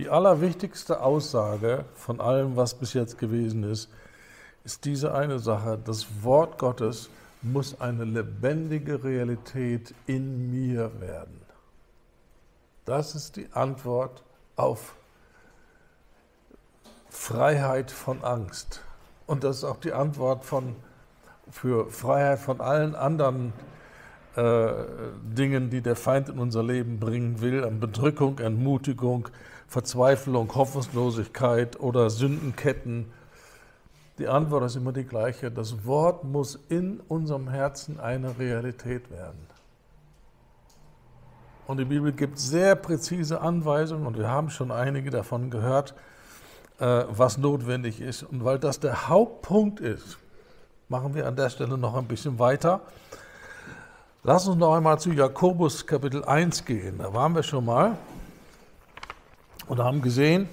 Die allerwichtigste Aussage von allem, was bis jetzt gewesen ist, ist diese eine Sache: Das Wort Gottes muss eine lebendige Realität in mir werden. Das ist die Antwort auf Freiheit von Angst. Und das ist auch die Antwort für Freiheit von allen anderen Dingen, die der Feind in unser Leben bringen will, an Bedrückung, Entmutigung, Verzweiflung, Hoffnungslosigkeit oder Sündenketten. Die Antwort ist immer die gleiche. Das Wort muss in unserem Herzen eine Realität werden. Und die Bibel gibt sehr präzise Anweisungen, und wir haben schon einige davon gehört, was notwendig ist. Und weil das der Hauptpunkt ist, machen wir an der Stelle noch ein bisschen weiter. Lass uns noch einmal zu Jakobus Kapitel 1 gehen. Da waren wir schon mal und haben gesehen,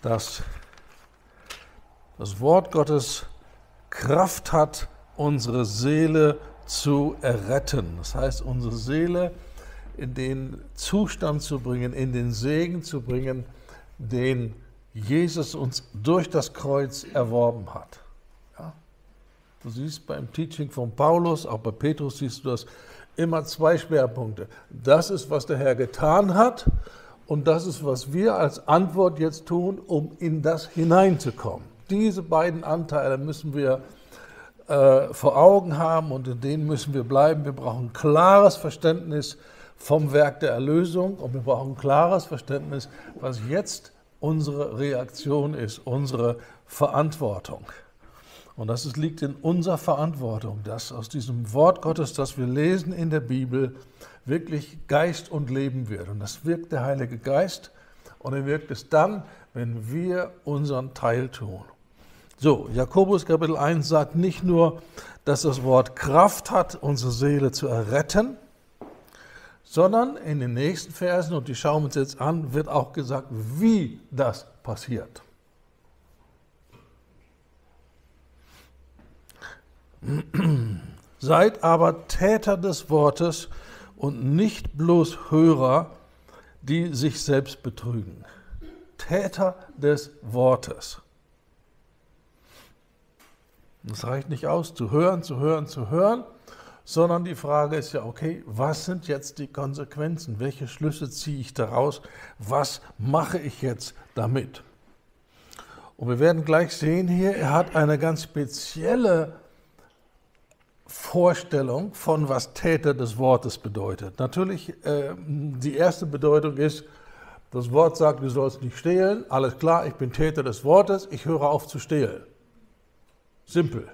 dass das Wort Gottes Kraft hat, unsere Seele zu erretten. Das heißt, unsere Seele in den Zustand zu bringen, in den Segen zu bringen, den Jesus uns durch das Kreuz erworben hat. Ja? Du siehst beim Teaching von Paulus, auch bei Petrus siehst du das, immer zwei Schwerpunkte. Das ist, was der Herr getan hat, und das ist, was wir als Antwort jetzt tun, um in das hineinzukommen. Diese beiden Anteile müssen wir vor Augen haben, und in denen müssen wir bleiben. Wir brauchen klares Verständnis vom Werk der Erlösung, und wir brauchen ein klares Verständnis, was jetzt unsere Reaktion ist, unsere Verantwortung. Und das liegt in unserer Verantwortung, dass aus diesem Wort Gottes, das wir lesen in der Bibel, wirklich Geist und Leben wird. Und das wirkt der Heilige Geist, und er wirkt es dann, wenn wir unseren Teil tun. So, Jakobus Kapitel 1 sagt nicht nur, dass das Wort Kraft hat, unsere Seele zu erretten, sondern in den nächsten Versen, und die schauen wir uns jetzt an, wird auch gesagt, wie das passiert. Seid aber Täter des Wortes und nicht bloß Hörer, die sich selbst betrügen. Täter des Wortes. Das reicht nicht aus, zu hören, sondern die Frage ist ja, okay, was sind jetzt die Konsequenzen? Welche Schlüsse ziehe ich daraus? Was mache ich jetzt damit? Und wir werden gleich sehen hier, er hat eine ganz spezielle Vorstellung von, was Täter des Wortes bedeutet. Natürlich, die erste Bedeutung ist, das Wort sagt, du sollst nicht stehlen. Alles klar, ich bin Täter des Wortes, ich höre auf zu stehlen. Simpel.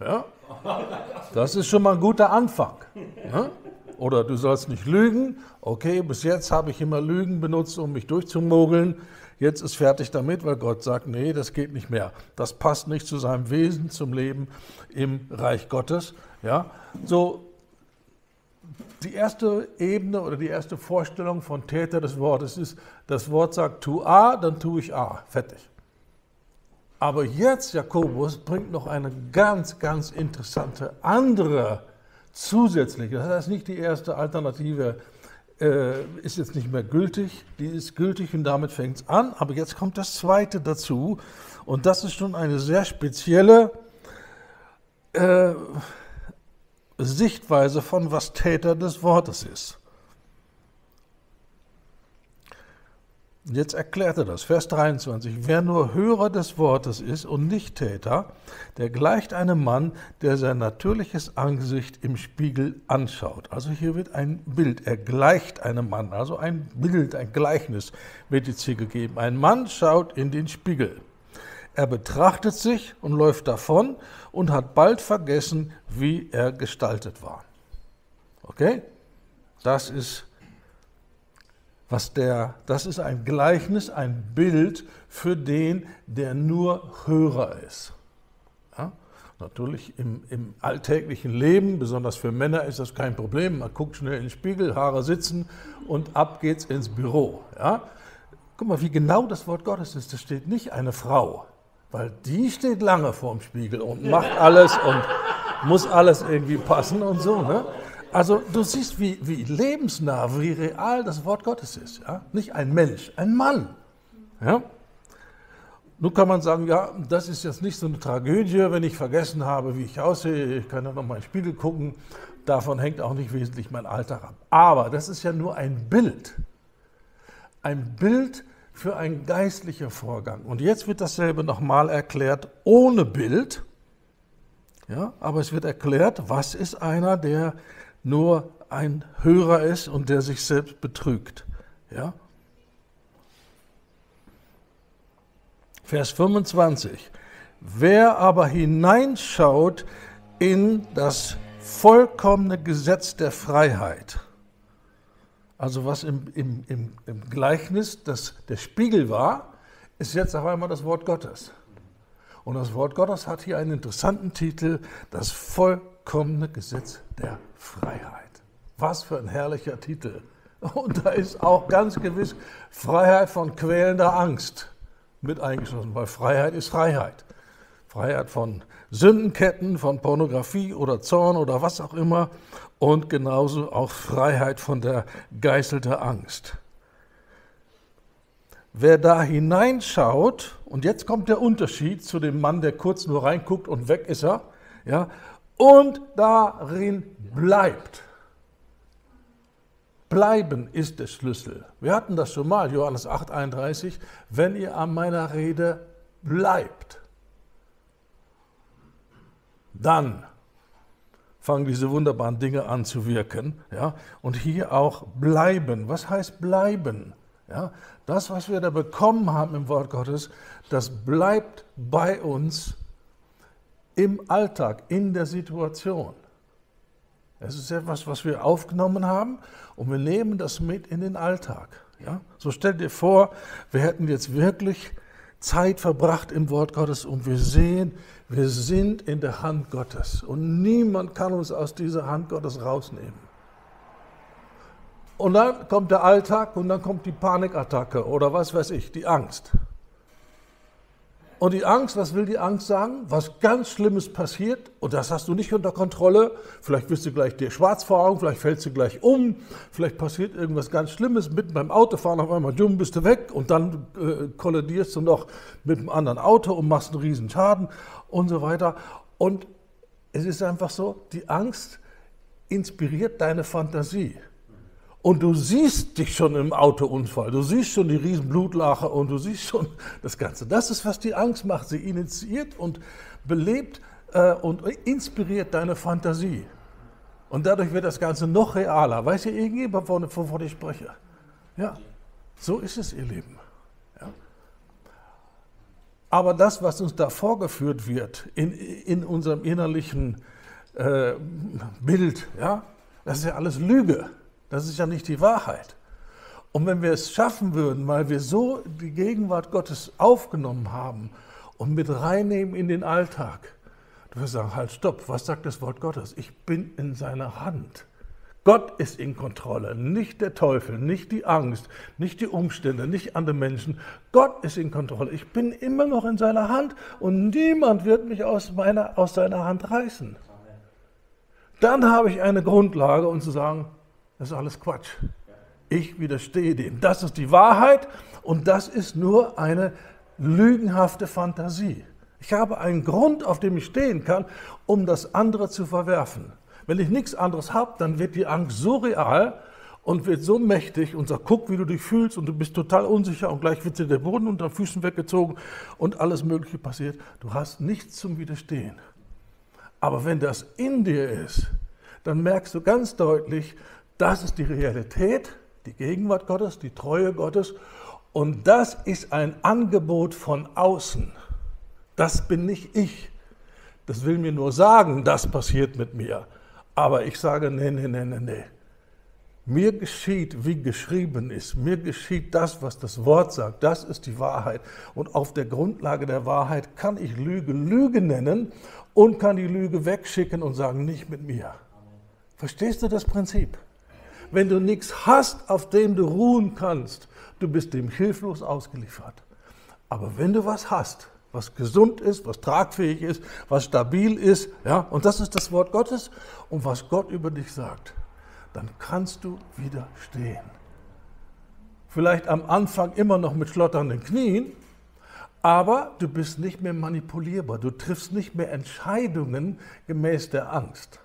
Ja? Das ist schon mal ein guter Anfang. Ne? Oder du sollst nicht lügen. Okay, bis jetzt habe ich immer Lügen benutzt, um mich durchzumogeln. Jetzt ist fertig damit, weil Gott sagt, nee, das geht nicht mehr. Das passt nicht zu seinem Wesen, zum Leben im Reich Gottes. Ja? So, die erste Ebene oder die erste Vorstellung von Täter des Wortes ist, das Wort sagt, tu A, dann tue ich A. Fertig. Aber jetzt, Jakobus bringt noch eine ganz, ganz interessante andere zusätzliche, das heißt nicht die erste Alternative, ist jetzt nicht mehr gültig, die ist gültig und damit fängt es an, aber jetzt kommt das zweite dazu, und das ist schon eine sehr spezielle Sichtweise von, was Täter des Wortes ist. Jetzt erklärt er das, Vers 23, wer nur Hörer des Wortes ist und nicht Täter, der gleicht einem Mann, der sein natürliches Angesicht im Spiegel anschaut. Also hier wird ein Bild, er gleicht einem Mann, also ein Bild, ein Gleichnis wird jetzt hier gegeben. Ein Mann schaut in den Spiegel, er betrachtet sich und läuft davon und hat bald vergessen, wie er gestaltet war. Okay, das ist... Das ist ein Gleichnis, ein Bild für den, der nur Hörer ist. Ja? Natürlich im alltäglichen Leben, besonders für Männer, ist das kein Problem. Man guckt schnell in den Spiegel, Haare sitzen und ab geht's ins Büro. Ja? Guck mal, wie genau das Wort Gottes ist. Da steht nicht eine Frau, weil die steht lange vorm Spiegel und macht alles und muss alles irgendwie passen und so, ne? Also du siehst, wie lebensnah, wie real das Wort Gottes ist. Ja? Nicht ein Mensch, ein Mann. Ja? Nun kann man sagen, ja, das ist jetzt nicht so eine Tragödie, wenn ich vergessen habe, wie ich aussehe. Ich kann ja noch mal in den Spiegel gucken. Davon hängt auch nicht wesentlich mein Alltag ab. Aber das ist ja nur ein Bild. Ein Bild für einen geistlichen Vorgang. Und jetzt wird dasselbe nochmal erklärt ohne Bild. Ja, aber es wird erklärt, was ist einer, der nur ein Hörer ist und der sich selbst betrügt. Ja? Vers 25. Wer aber hineinschaut in das vollkommene Gesetz der Freiheit, also was im Gleichnis der Spiegel war, ist jetzt auf einmal das Wort Gottes. Und das Wort Gottes hat hier einen interessanten Titel, das vollkommene Gesetz der Freiheit. Was für ein herrlicher Titel. Und da ist auch ganz gewiss Freiheit von quälender Angst mit eingeschlossen, weil Freiheit ist Freiheit. Freiheit von Sündenketten, von Pornografie oder Zorn oder was auch immer und genauso auch Freiheit von der Geißel der Angst. Wer da hineinschaut, und jetzt kommt der Unterschied zu dem Mann, der kurz nur reinguckt und weg ist er, ja, und darin bleibt. Bleiben ist der Schlüssel. Wir hatten das schon mal, Johannes 8,31, wenn ihr an meiner Rede bleibt. Dann fangen diese wunderbaren Dinge an zu wirken. Ja? Und hier auch bleiben. Was heißt bleiben? Ja? Das, was wir da bekommen haben im Wort Gottes, das bleibt bei uns im Alltag, in der Situation. Es ist etwas, was wir aufgenommen haben und wir nehmen das mit in den Alltag. Ja? So stell dir vor, wir hätten jetzt wirklich Zeit verbracht im Wort Gottes und wir sehen, wir sind in der Hand Gottes und niemand kann uns aus dieser Hand Gottes rausnehmen. Und dann kommt der Alltag und dann kommt die Panikattacke oder was weiß ich, die Angst. Und die Angst, was will die Angst sagen? Was ganz Schlimmes passiert und das hast du nicht unter Kontrolle. Vielleicht wirst du gleich dir schwarz vor Augen, vielleicht fällst du gleich um, vielleicht passiert irgendwas ganz Schlimmes mitten beim Autofahren, auf einmal dumm bist du weg und dann kollidierst du noch mit einem anderen Auto und machst einen riesen Schaden und so weiter. Und es ist einfach so, die Angst inspiriert deine Fantasie. Und du siehst dich schon im Autounfall, du siehst schon die riesen Blutlache und du siehst schon das Ganze. Das ist, was die Angst macht. Sie initiiert und belebt und inspiriert deine Fantasie. Und dadurch wird das Ganze noch realer. Weiß hier irgendjemand, wovon ich spreche? Ja, so ist es, ihr Lieben. Ja. Aber das, was uns da vorgeführt wird in unserem innerlichen Bild, ja, das ist ja alles Lüge. Das ist ja nicht die Wahrheit. Und wenn wir es schaffen würden, weil wir so die Gegenwart Gottes aufgenommen haben und mit reinnehmen in den Alltag, dann würden wir sagen, halt, stopp, was sagt das Wort Gottes? Ich bin in seiner Hand. Gott ist in Kontrolle, nicht der Teufel, nicht die Angst, nicht die Umstände, nicht andere Menschen. Gott ist in Kontrolle. Ich bin immer noch in seiner Hand und niemand wird mich aus seiner Hand reißen. Dann habe ich eine Grundlage, um zu sagen, das ist alles Quatsch. Ich widerstehe dem. Das ist die Wahrheit und das ist nur eine lügenhafte Fantasie. Ich habe einen Grund, auf dem ich stehen kann, um das andere zu verwerfen. Wenn ich nichts anderes habe, dann wird die Angst so real und wird so mächtig und sagt, guck, wie du dich fühlst und du bist total unsicher und gleich wird dir der Boden unter den Füßen weggezogen und alles Mögliche passiert. Du hast nichts zum Widerstehen. Aber wenn das in dir ist, dann merkst du ganz deutlich, das ist die Realität, die Gegenwart Gottes, die Treue Gottes und das ist ein Angebot von außen. Das bin nicht ich. Das will mir nur sagen, das passiert mit mir. Aber ich sage, nee, nee, nee, nee, nee. Mir geschieht, wie geschrieben ist. Mir geschieht das, was das Wort sagt. Das ist die Wahrheit. Und auf der Grundlage der Wahrheit kann ich Lüge Lüge nennen und kann die Lüge wegschicken und sagen, nicht mit mir. Verstehst du das Prinzip? Wenn du nichts hast, auf dem du ruhen kannst, du bist dem hilflos ausgeliefert. Aber wenn du was hast, was gesund ist, was tragfähig ist, was stabil ist, ja, und das ist das Wort Gottes und was Gott über dich sagt, dann kannst du wieder stehen. Vielleicht am Anfang immer noch mit schlotternden Knien, aber du bist nicht mehr manipulierbar, du triffst nicht mehr Entscheidungen gemäß der Angst.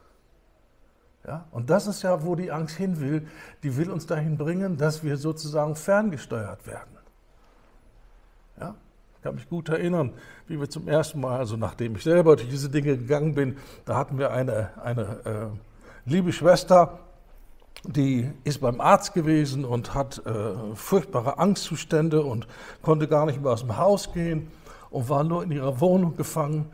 Ja? Und das ist ja, wo die Angst hin will, die will uns dahin bringen, dass wir sozusagen ferngesteuert werden. Ja? Ich kann mich gut erinnern, wie wir zum ersten Mal, also nachdem ich selber durch diese Dinge gegangen bin, da hatten wir eine liebe Schwester, die ist beim Arzt gewesen und hat furchtbare Angstzustände und konnte gar nicht mehr aus dem Haus gehen und war nur in ihrer Wohnung gefangen.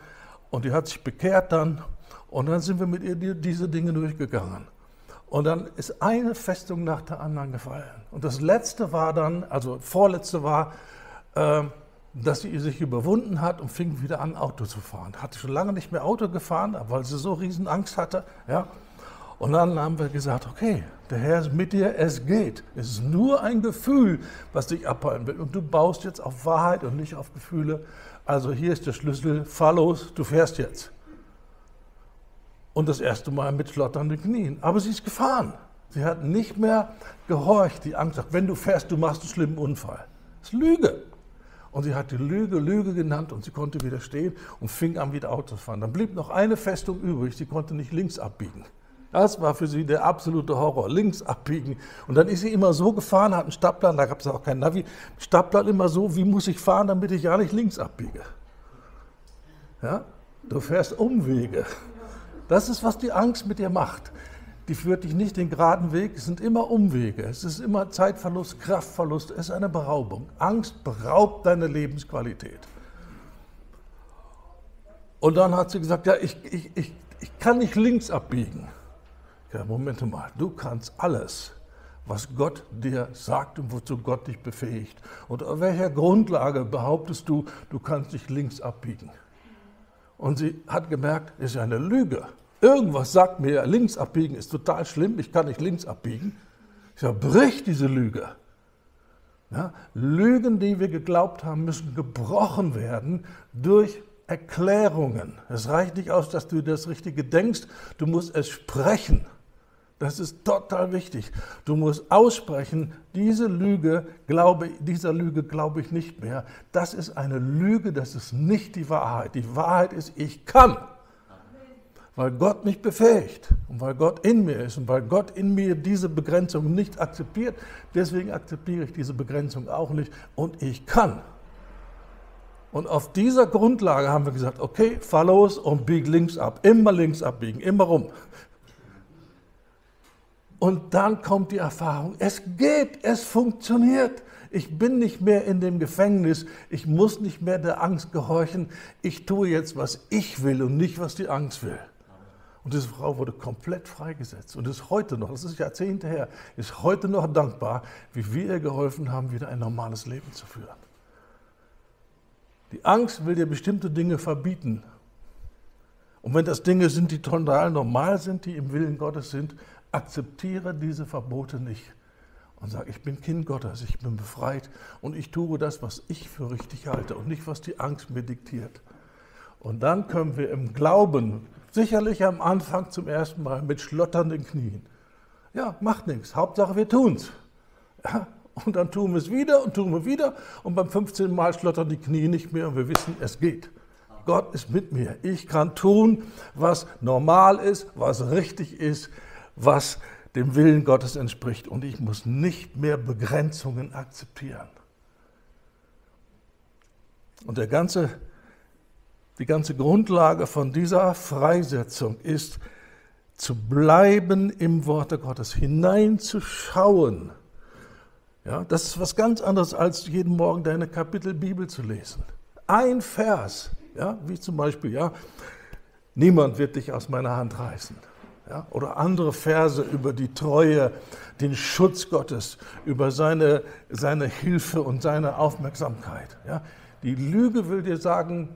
Und die hat sich bekehrt dann und dann sind wir mit ihr diese Dinge durchgegangen. Und dann ist eine Festung nach der anderen gefallen. Und das letzte war dann, also vorletzte war, dass sie sich überwunden hat und fing wieder an, Auto zu fahren. Hatte schon lange nicht mehr Auto gefahren, weil sie so riesen Angst hatte. Ja. Und dann haben wir gesagt, okay, der Herr ist mit dir, es geht. Es ist nur ein Gefühl, was dich abhalten will. Und du baust jetzt auf Wahrheit und nicht auf Gefühle. Also hier ist der Schlüssel, fahr los, du fährst jetzt. Und das erste Mal mit schlotternden Knien. Aber sie ist gefahren. Sie hat nicht mehr gehorcht, die Angst sagt, wenn du fährst, du machst einen schlimmen Unfall. Das ist Lüge. Und sie hat die Lüge genannt und sie konnte wieder stehen und fing an, wieder Auto zu fahren. Dann blieb noch eine Festung übrig, sie konnte nicht links abbiegen. Das war für sie der absolute Horror, links abbiegen. Und dann ist sie immer so gefahren, hat einen Stadtplan, da gab es auch keinen Navi, Stadtplan immer so, wie muss ich fahren, damit ich ja nicht links abbiege. Ja? Du fährst Umwege. Das ist, was die Angst mit dir macht. Die führt dich nicht den geraden Weg, es sind immer Umwege, es ist immer Zeitverlust, Kraftverlust, es ist eine Beraubung. Angst beraubt deine Lebensqualität. Und dann hat sie gesagt, ja, ich kann nicht links abbiegen. Ja, Moment mal, du kannst alles, was Gott dir sagt und wozu Gott dich befähigt. Und auf welcher Grundlage behauptest du, du kannst nicht links abbiegen? Und sie hat gemerkt, das ist ja eine Lüge. Irgendwas sagt mir, links abbiegen ist total schlimm, ich kann nicht links abbiegen. Ich sage, brich diese Lüge. Ja, Lügen, die wir geglaubt haben, müssen gebrochen werden durch Erklärungen. Es reicht nicht aus, dass du das Richtige denkst, du musst es sprechen. Das ist total wichtig. Du musst aussprechen, dieser Lüge glaube ich nicht mehr. Das ist eine Lüge, das ist nicht die Wahrheit. Die Wahrheit ist, ich kann. Weil Gott mich befähigt und weil Gott in mir ist und weil Gott in mir diese Begrenzung nicht akzeptiert, deswegen akzeptiere ich diese Begrenzung auch nicht und ich kann. Und auf dieser Grundlage haben wir gesagt, okay, fahr los und bieg links ab, immer links abbiegen, immer rum. Und dann kommt die Erfahrung, es geht, es funktioniert. Ich bin nicht mehr in dem Gefängnis, ich muss nicht mehr der Angst gehorchen, ich tue jetzt, was ich will und nicht, was die Angst will. Und diese Frau wurde komplett freigesetzt und ist heute noch, das ist Jahrzehnte her, ist heute noch dankbar, wie wir ihr geholfen haben, wieder ein normales Leben zu führen. Die Angst will dir bestimmte Dinge verbieten. Und wenn das Dinge sind, die total normal sind, die im Willen Gottes sind, akzeptiere diese Verbote nicht. Und sag, ich bin Kind Gottes, ich bin befreit und ich tue das, was ich für richtig halte und nicht, was die Angst mir diktiert. Und dann können wir im Glauben, sicherlich am Anfang zum ersten Mal mit schlotternden Knien, ja, macht nichts, Hauptsache wir tun's. Ja, und dann tun wir es wieder und tun wir wieder und beim 15. Mal schlottern die Knie nicht mehr und wir wissen, es geht. Gott ist mit mir, ich kann tun, was normal ist, was richtig ist, was dem Willen Gottes entspricht und ich muss nicht mehr Begrenzungen akzeptieren. Und die ganze Grundlage von dieser Freisetzung ist, zu bleiben im Worte Gottes, hineinzuschauen. Ja, das ist was ganz anderes, als jeden Morgen deine Kapitelbibel zu lesen. Ein Vers, ja, wie zum Beispiel, ja, niemand wird dich aus meiner Hand reißen. Ja, oder andere Verse über die Treue, den Schutz Gottes, über seine Hilfe und seine Aufmerksamkeit. Ja. Die Lüge will dir sagen,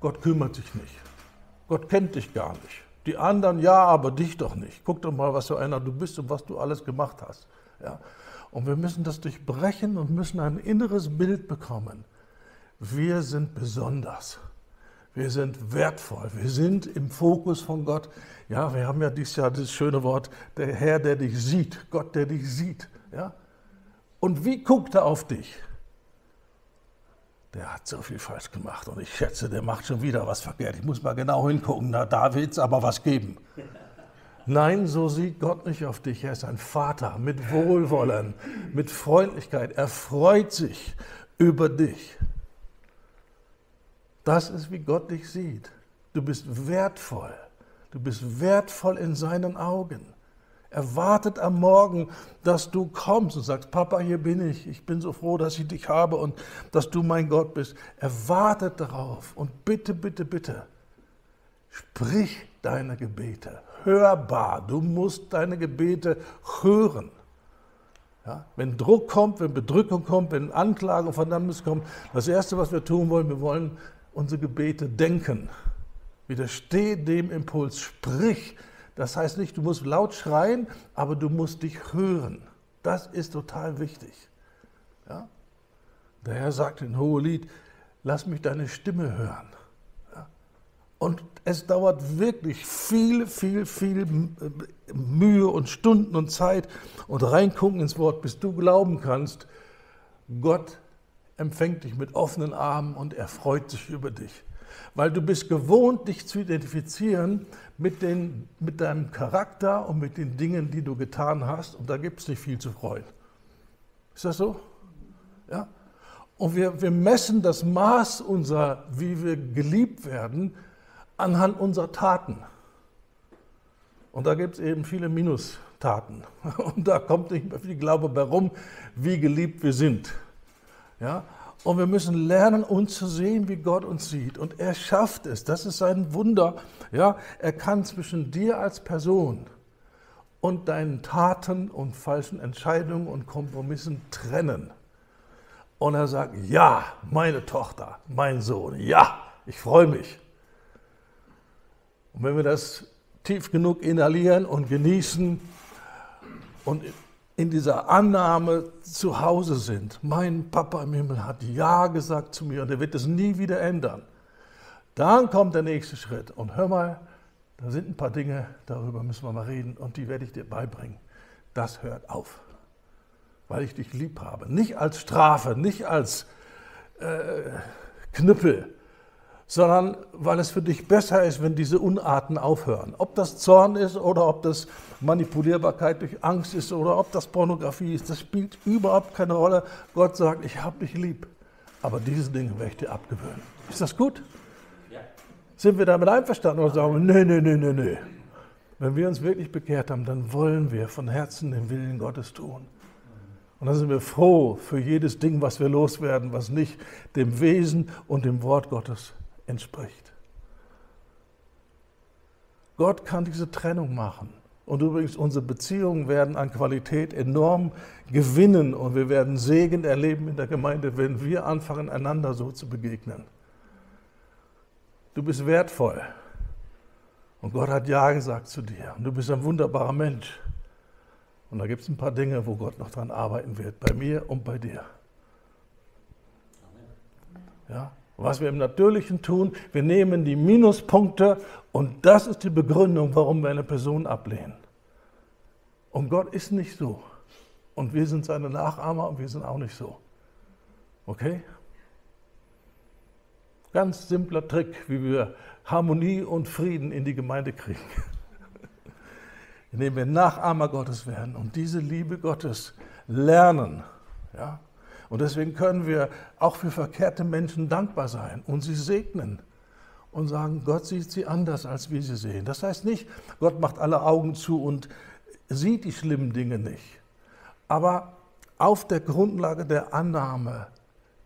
Gott kümmert sich nicht. Gott kennt dich gar nicht. Die anderen ja, aber dich doch nicht. Guck doch mal, was für einer du bist und was du alles gemacht hast. Ja. Und wir müssen das durchbrechen und müssen ein inneres Bild bekommen. Wir sind besonders. wir sind wertvoll, wir sind im Fokus von Gott. Ja, wir haben ja dieses Jahr das schöne Wort, der Herr, der dich sieht, Gott, der dich sieht. Ja? Und wie guckt er auf dich? Der hat so viel falsch gemacht und ich schätze, der macht schon wieder was verkehrt. Ich muss mal genau hingucken, da wird es aber was geben. Nein, so sieht Gott nicht auf dich. Er ist ein Vater mit Wohlwollen, mit Freundlichkeit. Er freut sich über dich. Das ist, wie Gott dich sieht. Du bist wertvoll. Du bist wertvoll in seinen Augen. Er wartet am Morgen, dass du kommst und sagst, Papa, hier bin ich. Ich bin so froh, dass ich dich habe und dass du mein Gott bist. Er wartet darauf. Und bitte, bitte, bitte, sprich deine Gebete hörbar. Du musst deine Gebete hören. Ja? Wenn Druck kommt, wenn Bedrückung kommt, wenn Anklage und Verdammnis kommt, das Erste, was wir tun wollen, wir wollen unsere Gebete denken. Widersteh dem Impuls, sprich. Das heißt nicht, du musst laut schreien, aber du musst dich hören. Das ist total wichtig. Ja? Der Herr sagt in Hohelied, lass mich deine Stimme hören. Und es dauert wirklich viel Mühe und Stunden und Zeit und reingucken ins Wort, bis du glauben kannst, Gott empfängt dich mit offenen Armen und er freut sich über dich. Weil du bist gewohnt, dich zu identifizieren mit deinem Charakter und mit den Dingen, die du getan hast. Und da gibt es nicht viel zu freuen. Ist das so? Ja. Und wir messen das Maß unserer, wie wir geliebt werden, anhand unserer Taten. Und da gibt es eben viele Minustaten. Und da kommt nicht mehr viel Glaube bei rum, wie geliebt wir sind. Ja? Und wir müssen lernen, uns zu sehen, wie Gott uns sieht. Und er schafft es. Das ist sein Wunder. Ja? Er kann zwischen dir als Person und deinen Taten und falschen Entscheidungen und Kompromissen trennen. Und er sagt, ja, meine Tochter, mein Sohn, ja, ich freue mich. Und wenn wir das tief genug inhalieren und genießen und in dieser Annahme zu Hause sind, mein Papa im Himmel hat ja gesagt zu mir und er wird es nie wieder ändern, dann kommt der nächste Schritt. Und hör mal, da sind ein paar Dinge, darüber müssen wir mal reden und die werde ich dir beibringen. Das hört auf, weil ich dich lieb habe. Nicht als Strafe, nicht als Knüppel, sondern weil es für dich besser ist, wenn diese Unarten aufhören. Ob das Zorn ist oder ob das Manipulierbarkeit durch Angst ist oder ob das Pornografie ist, das spielt überhaupt keine Rolle. Gott sagt, ich habe dich lieb, aber diese Dinge werde ich dir abgewöhnen. Ist das gut? Ja. Sind wir damit einverstanden oder sagen wir, nee. Wenn wir uns wirklich bekehrt haben, dann wollen wir von Herzen den Willen Gottes tun. Und dann sind wir froh für jedes Ding, was wir loswerden, was nicht dem Wesen und dem Wort Gottes entspricht. Gott kann diese Trennung machen. Und übrigens, unsere Beziehungen werden an Qualität enorm gewinnen und wir werden Segen erleben in der Gemeinde, wenn wir anfangen, einander so zu begegnen. Du bist wertvoll. Und Gott hat ja gesagt zu dir. Und du bist ein wunderbarer Mensch. Und da gibt es ein paar Dinge, wo Gott noch dran arbeiten wird, bei mir und bei dir. Ja? Was wir im Natürlichen tun, wir nehmen die Minuspunkte und das ist die Begründung, warum wir eine Person ablehnen. Und Gott ist nicht so. Und wir sind seine Nachahmer und wir sind auch nicht so. Okay? Ganz simpler Trick, wie wir Harmonie und Frieden in die Gemeinde kriegen. Indem wir Nachahmer Gottes werden und diese Liebe Gottes lernen. Ja? Und deswegen können wir auch für verkehrte Menschen dankbar sein und sie segnen und sagen, Gott sieht sie anders, als wir sie sehen. Das heißt nicht, Gott macht alle Augen zu und sieht die schlimmen Dinge nicht. Aber auf der Grundlage der Annahme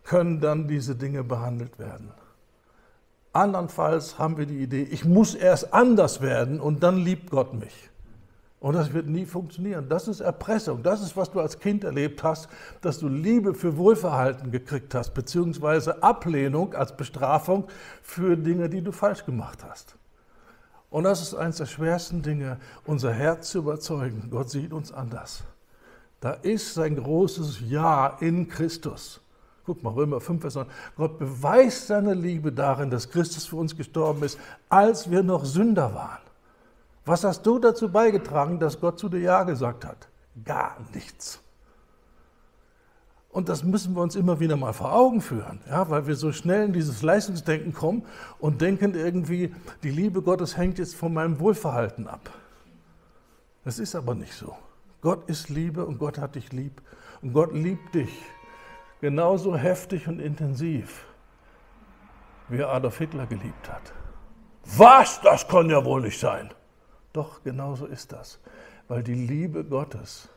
können dann diese Dinge behandelt werden. Andernfalls haben wir die Idee, ich muss erst anders werden und dann liebt Gott mich. Und das wird nie funktionieren. Das ist Erpressung. Das ist, was du als Kind erlebt hast, dass du Liebe für Wohlverhalten gekriegt hast, beziehungsweise Ablehnung als Bestrafung für Dinge, die du falsch gemacht hast. Und das ist eines der schwersten Dinge, unser Herz zu überzeugen. Gott sieht uns anders. Da ist sein großes Ja in Christus. Guck mal, Römer 5, Vers 9. Gott beweist seine Liebe darin, dass Christus für uns gestorben ist, als wir noch Sünder waren. Was hast du dazu beigetragen, dass Gott zu dir Ja gesagt hat? Gar nichts. Und das müssen wir uns immer wieder mal vor Augen führen, ja, weil wir so schnell in dieses Leistungsdenken kommen und denken irgendwie, die Liebe Gottes hängt jetzt von meinem Wohlverhalten ab. Das ist aber nicht so. Gott ist Liebe und Gott hat dich lieb. Und Gott liebt dich genauso heftig und intensiv, wie er Adolf Hitler geliebt hat. Was? Das kann ja wohl nicht sein. Doch, genauso ist das. Weil die Liebe Gottes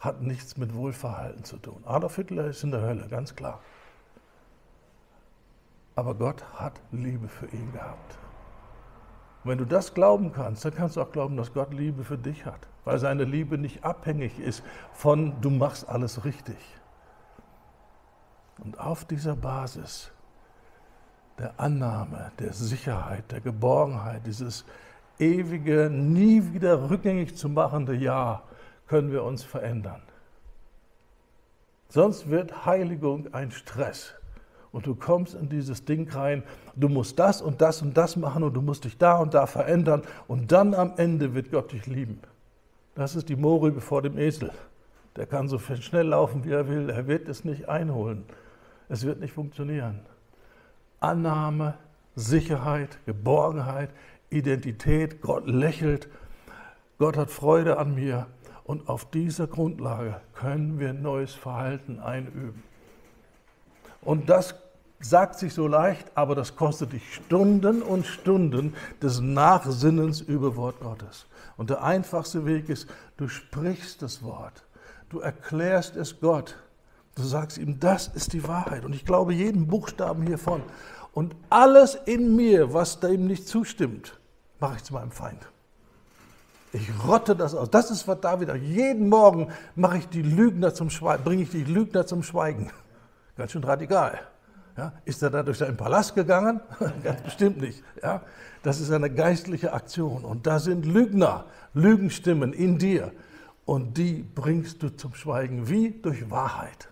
hat nichts mit Wohlverhalten zu tun. Adolf Hitler ist in der Hölle, ganz klar. Aber Gott hat Liebe für ihn gehabt. Und wenn du das glauben kannst, dann kannst du auch glauben, dass Gott Liebe für dich hat. Weil seine Liebe nicht abhängig ist von, du machst alles richtig. Und auf dieser Basis der Annahme, der Sicherheit, der Geborgenheit, dieses ewige, nie wieder rückgängig zu machende Ja, können wir uns verändern. Sonst wird Heiligung ein Stress. Und du kommst in dieses Ding rein, du musst das und das und das machen und du musst dich da und da verändern und dann am Ende wird Gott dich lieben. Das ist die Mohrrübe vor dem Esel. Der kann so schnell laufen, wie er will, er wird es nicht einholen. Es wird nicht funktionieren. Annahme, Sicherheit, Geborgenheit, Identität, Gott lächelt, Gott hat Freude an mir. Und auf dieser Grundlage können wir neues Verhalten einüben. Und das sagt sich so leicht, aber das kostet dich Stunden und Stunden des Nachsinnens über Wort Gottes. Und der einfachste Weg ist, du sprichst das Wort, du erklärst es Gott, du sagst ihm, das ist die Wahrheit. Und ich glaube jeden Buchstaben hiervon. Und alles in mir, was dem nicht zustimmt, mache ich zu meinem Feind. Ich rotte das aus. Das ist, was David sagt. Jeden Morgen mache ich die Lügner zum Schweigen, bringe ich die Lügner zum Schweigen. Ganz schön radikal. Ja? Ist er da durch seinen Palast gegangen? Ganz bestimmt nicht. Ja? Das ist eine geistliche Aktion. Und da sind Lügner, Lügenstimmen in dir. Und die bringst du zum Schweigen. Wie? Durch Wahrheit.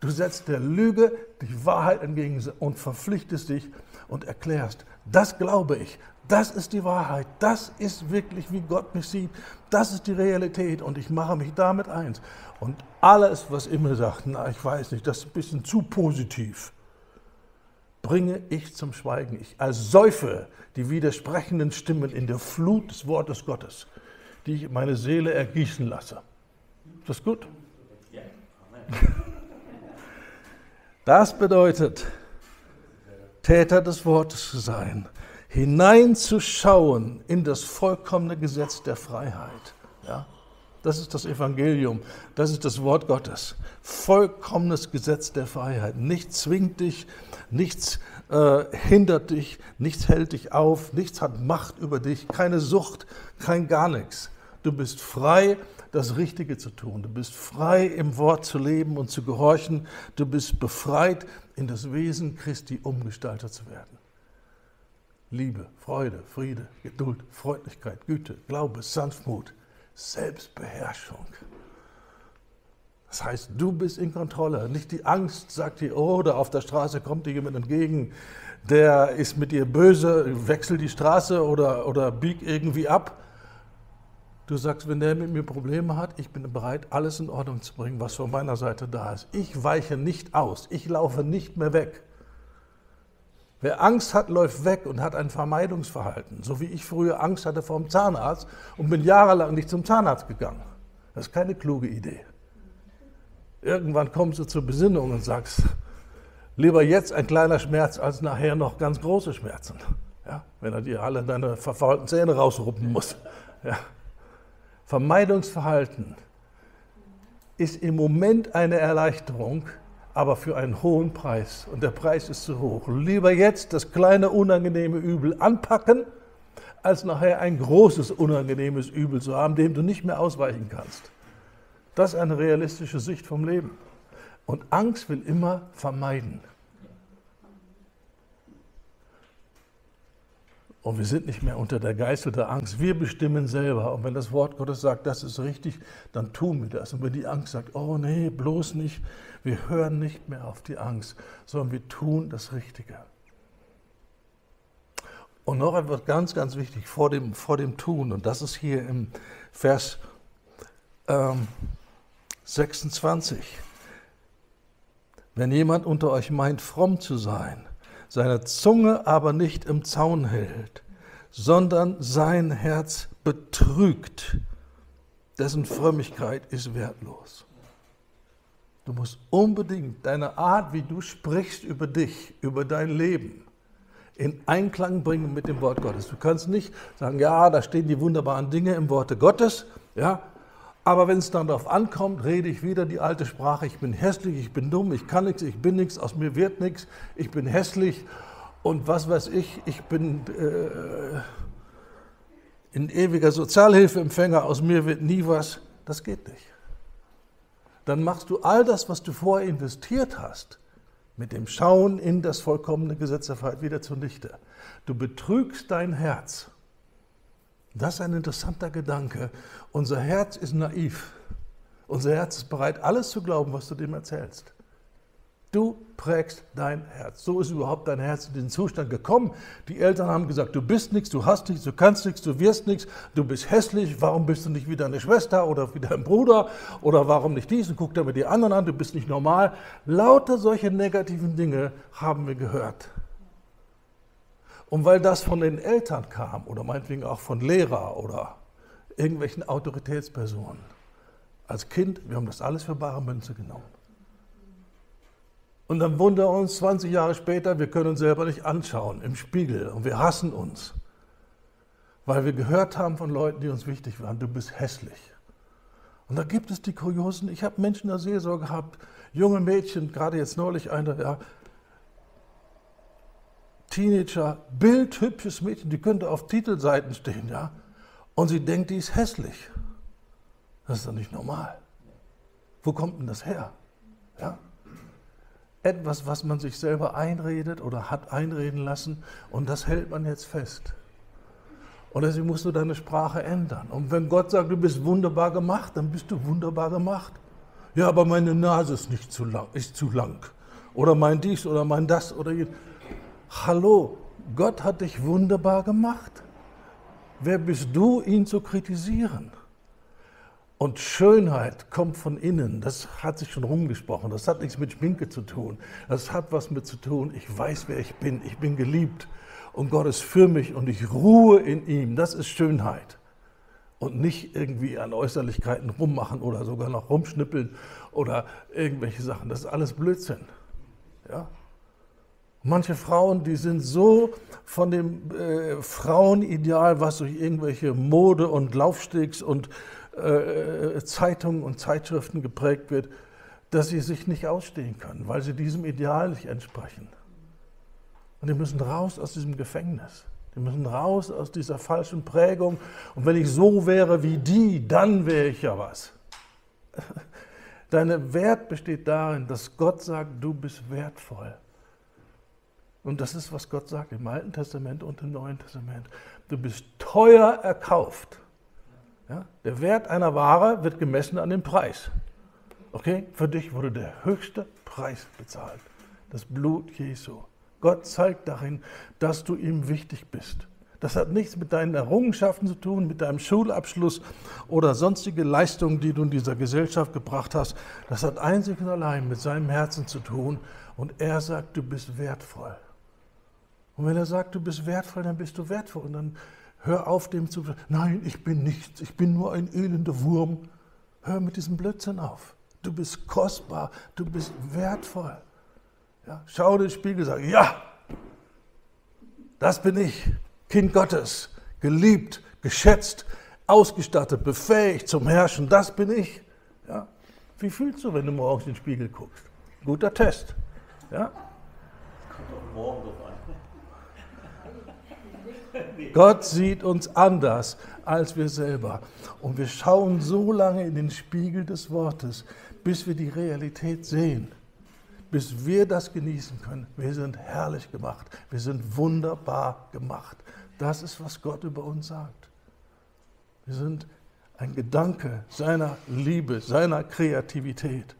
Du setzt der Lüge die Wahrheit entgegen und verpflichtest dich und erklärst, das glaube ich. Das ist die Wahrheit, das ist wirklich, wie Gott mich sieht, das ist die Realität und ich mache mich damit eins. Und alles, was immer sagt, na, ich weiß nicht, das ist ein bisschen zu positiv, bringe ich zum Schweigen. Ich ersäufe die widersprechenden Stimmen in der Flut des Wortes Gottes, die ich in meine Seele ergießen lasse. Ist das gut? Ja. Das bedeutet, Täter des Wortes zu sein. Hineinzuschauen in das vollkommene Gesetz der Freiheit. Ja? Das ist das Evangelium, das ist das Wort Gottes. Vollkommenes Gesetz der Freiheit. Nichts zwingt dich, nichts hindert dich, nichts hält dich auf, nichts hat Macht über dich, keine Sucht, kein gar nichts. Du bist frei, das Richtige zu tun. Du bist frei, im Wort zu leben und zu gehorchen. Du bist befreit, in das Wesen Christi umgestaltet zu werden. Liebe, Freude, Friede, Geduld, Freundlichkeit, Güte, Glaube, Sanftmut, Selbstbeherrschung. Das heißt, du bist in Kontrolle. Nicht die Angst sagt dir, oh, da auf der Straße kommt dir jemand entgegen, der ist mit dir böse, wechsel die Straße oder bieg irgendwie ab. Du sagst, wenn der mit mir Probleme hat, ich bin bereit, alles in Ordnung zu bringen, was von meiner Seite da ist. Ich weiche nicht aus, ich laufe nicht mehr weg. Wer Angst hat, läuft weg und hat ein Vermeidungsverhalten. So wie ich früher Angst hatte vor dem Zahnarzt und bin jahrelang nicht zum Zahnarzt gegangen. Das ist keine kluge Idee. Irgendwann kommst du zur Besinnung und sagst, lieber jetzt ein kleiner Schmerz, als nachher noch ganz große Schmerzen. Ja? Wenn er dir alle deine verfaulten Zähne rausruppen muss. Ja? Vermeidungsverhalten ist im Moment eine Erleichterung, aber für einen hohen Preis. Und der Preis ist zu hoch. Lieber jetzt das kleine unangenehme Übel anpacken, als nachher ein großes unangenehmes Übel zu haben, dem du nicht mehr ausweichen kannst. Das ist eine realistische Sicht vom Leben. Und Angst will immer vermeiden. Und wir sind nicht mehr unter der Geißel der Angst. Wir bestimmen selber. Und wenn das Wort Gottes sagt, das ist richtig, dann tun wir das. Und wenn die Angst sagt, oh nee, bloß nicht, wir hören nicht mehr auf die Angst, sondern wir tun das Richtige. Und noch etwas ganz, ganz wichtig vor dem Tun. Und das ist hier im Vers 26. Wenn jemand unter euch meint, fromm zu sein, seine Zunge aber nicht im Zaun hält, sondern sein Herz betrügt, dessen Frömmigkeit ist wertlos. Du musst unbedingt deine Art, wie du sprichst über dich, über dein Leben, in Einklang bringen mit dem Wort Gottes. Du kannst nicht sagen, ja, da stehen die wunderbaren Dinge im Worte Gottes, ja, aber wenn es dann darauf ankommt, rede ich wieder die alte Sprache. Ich bin hässlich, ich bin dumm, ich kann nichts, ich bin nichts, aus mir wird nichts, ich bin hässlich und was weiß ich bin ein ewiger Sozialhilfeempfänger, aus mir wird nie was. Das geht nicht. Dann machst du all das, was du vorher investiert hast, mit dem Schauen in das vollkommene Gesetz der Freiheit wieder zunichte. Du betrügst dein Herz. Das ist ein interessanter Gedanke. Unser Herz ist naiv. Unser Herz ist bereit, alles zu glauben, was du dem erzählst. Du prägst dein Herz. So ist überhaupt dein Herz in den Zustand gekommen. Die Eltern haben gesagt, du bist nichts, du hast nichts, du kannst nichts, du wirst nichts, du bist hässlich, warum bist du nicht wie deine Schwester oder wie dein Bruder oder warum nicht dies und guck damit die anderen an, du bist nicht normal. Lauter solche negativen Dinge haben wir gehört. Und weil das von den Eltern kam oder meinetwegen auch von Lehrer oder irgendwelchen Autoritätspersonen, als Kind, wir haben das alles für bare Münze genommen. Und dann wundern wir uns 20 Jahre später, wir können uns selber nicht anschauen im Spiegel und wir hassen uns, weil wir gehört haben von Leuten, die uns wichtig waren, du bist hässlich. Und da gibt es die Kuriosen, ich habe Menschen in der Seelsorge gehabt, junge Mädchen, gerade jetzt neulich eine, ja, Teenager, bildhübsches Mädchen, die könnte auf Titelseiten stehen, ja, und sie denkt, die ist hässlich. Das ist doch nicht normal. Wo kommt denn das her? Ja? Etwas, was man sich selber einredet oder hat einreden lassen und das hält man jetzt fest. Und deswegen musst du deine Sprache ändern. Und wenn Gott sagt, du bist wunderbar gemacht, dann bist du wunderbar gemacht. Ja, aber meine Nase ist nicht zu lang, ist zu lang. Oder mein dies oder mein das oder jenes. Hallo, Gott hat dich wunderbar gemacht. Wer bist du, ihn zu kritisieren? Und Schönheit kommt von innen. Das hat sich schon rumgesprochen. Das hat nichts mit Schminke zu tun. Das hat was mit zu tun. Ich weiß, wer ich bin. Ich bin geliebt. Und Gott ist für mich und ich ruhe in ihm. Das ist Schönheit. Und nicht irgendwie an Äußerlichkeiten rummachen oder sogar noch rumschnippeln oder irgendwelche Sachen. Das ist alles Blödsinn. Ja? Manche Frauen, die sind so von dem Frauenideal, was durch irgendwelche Mode und Laufstegs und Zeitungen und Zeitschriften geprägt wird, dass sie sich nicht ausstehen können, weil sie diesem Ideal nicht entsprechen. Und die müssen raus aus diesem Gefängnis. Die müssen raus aus dieser falschen Prägung. Und wenn ich so wäre wie die, dann wäre ich ja was. Dein Wert besteht darin, dass Gott sagt, du bist wertvoll. Und das ist, was Gott sagt im Alten Testament und im Neuen Testament. Du bist teuer erkauft. Ja? Der Wert einer Ware wird gemessen an dem Preis. Okay? Für dich wurde der höchste Preis bezahlt. Das Blut Jesu. Gott zeigt darin, dass du ihm wichtig bist. Das hat nichts mit deinen Errungenschaften zu tun, mit deinem Schulabschluss oder sonstige Leistungen, die du in dieser Gesellschaft gebracht hast. Das hat einzig und allein mit seinem Herzen zu tun. Und er sagt, du bist wertvoll. Und wenn er sagt, du bist wertvoll, dann bist du wertvoll. Und dann hör auf, dem zu sagen, nein, ich bin nichts, ich bin nur ein elender Wurm. Hör mit diesem Blödsinn auf. Du bist kostbar, du bist wertvoll. Ja, schau in den Spiegel und sag, ja, das bin ich, Kind Gottes, geliebt, geschätzt, ausgestattet, befähigt zum Herrschen, das bin ich. Ja, wie fühlst du, wenn du morgens in den Spiegel guckst? Guter Test. Ja? Das kommt auch morgen noch an. Gott sieht uns anders als wir selber. Und wir schauen so lange in den Spiegel des Wortes, bis wir die Realität sehen, bis wir das genießen können. Wir sind herrlich gemacht, wir sind wunderbar gemacht. Das ist, was Gott über uns sagt. Wir sind ein Gedanke seiner Liebe, seiner Kreativität.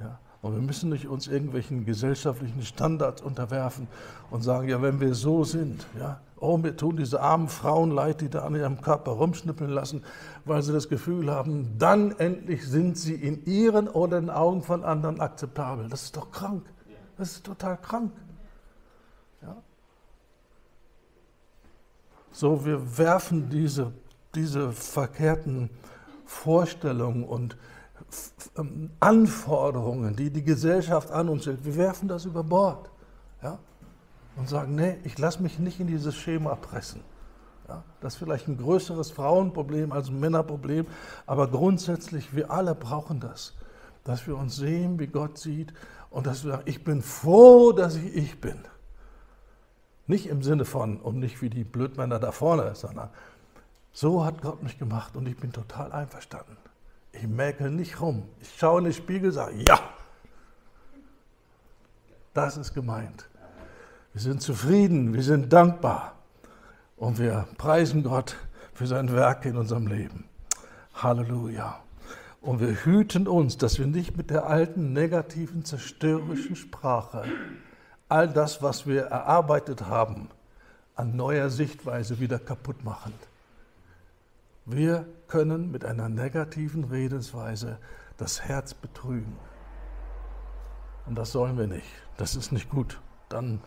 Ja, und wir müssen nicht uns irgendwelchen gesellschaftlichen Standards unterwerfen und sagen, ja, wenn wir so sind, ja, oh, mir tun diese armen Frauen leid, die da an ihrem Körper rumschnippeln lassen, weil sie das Gefühl haben, dann endlich sind sie in ihren oder in den Augen von anderen akzeptabel. Das ist doch krank. Das ist total krank. Ja. So, wir werfen diese verkehrten Vorstellungen und Anforderungen, die die Gesellschaft an uns stellt, wir werfen das über Bord. Ja. Und sagen, nee, ich lasse mich nicht in dieses Schema pressen. Ja, das ist vielleicht ein größeres Frauenproblem als ein Männerproblem, aber grundsätzlich, wir alle brauchen das. Dass wir uns sehen, wie Gott sieht und dass wir sagen, ich bin froh, dass ich bin. Nicht im Sinne von, und nicht wie die Blödmänner da vorne, sondern so hat Gott mich gemacht und ich bin total einverstanden. Ich mäkel nicht rum. Ich schaue in den Spiegel und sage, ja, das ist gemeint. Wir sind zufrieden, wir sind dankbar und wir preisen Gott für sein Werk in unserem Leben. Halleluja. Und wir hüten uns, dass wir nicht mit der alten, negativen, zerstörerischen Sprache all das, was wir erarbeitet haben, an neuer Sichtweise wieder kaputt machen. Wir können mit einer negativen Redensweise das Herz betrügen. Und das sollen wir nicht. Das ist nicht gut. Dann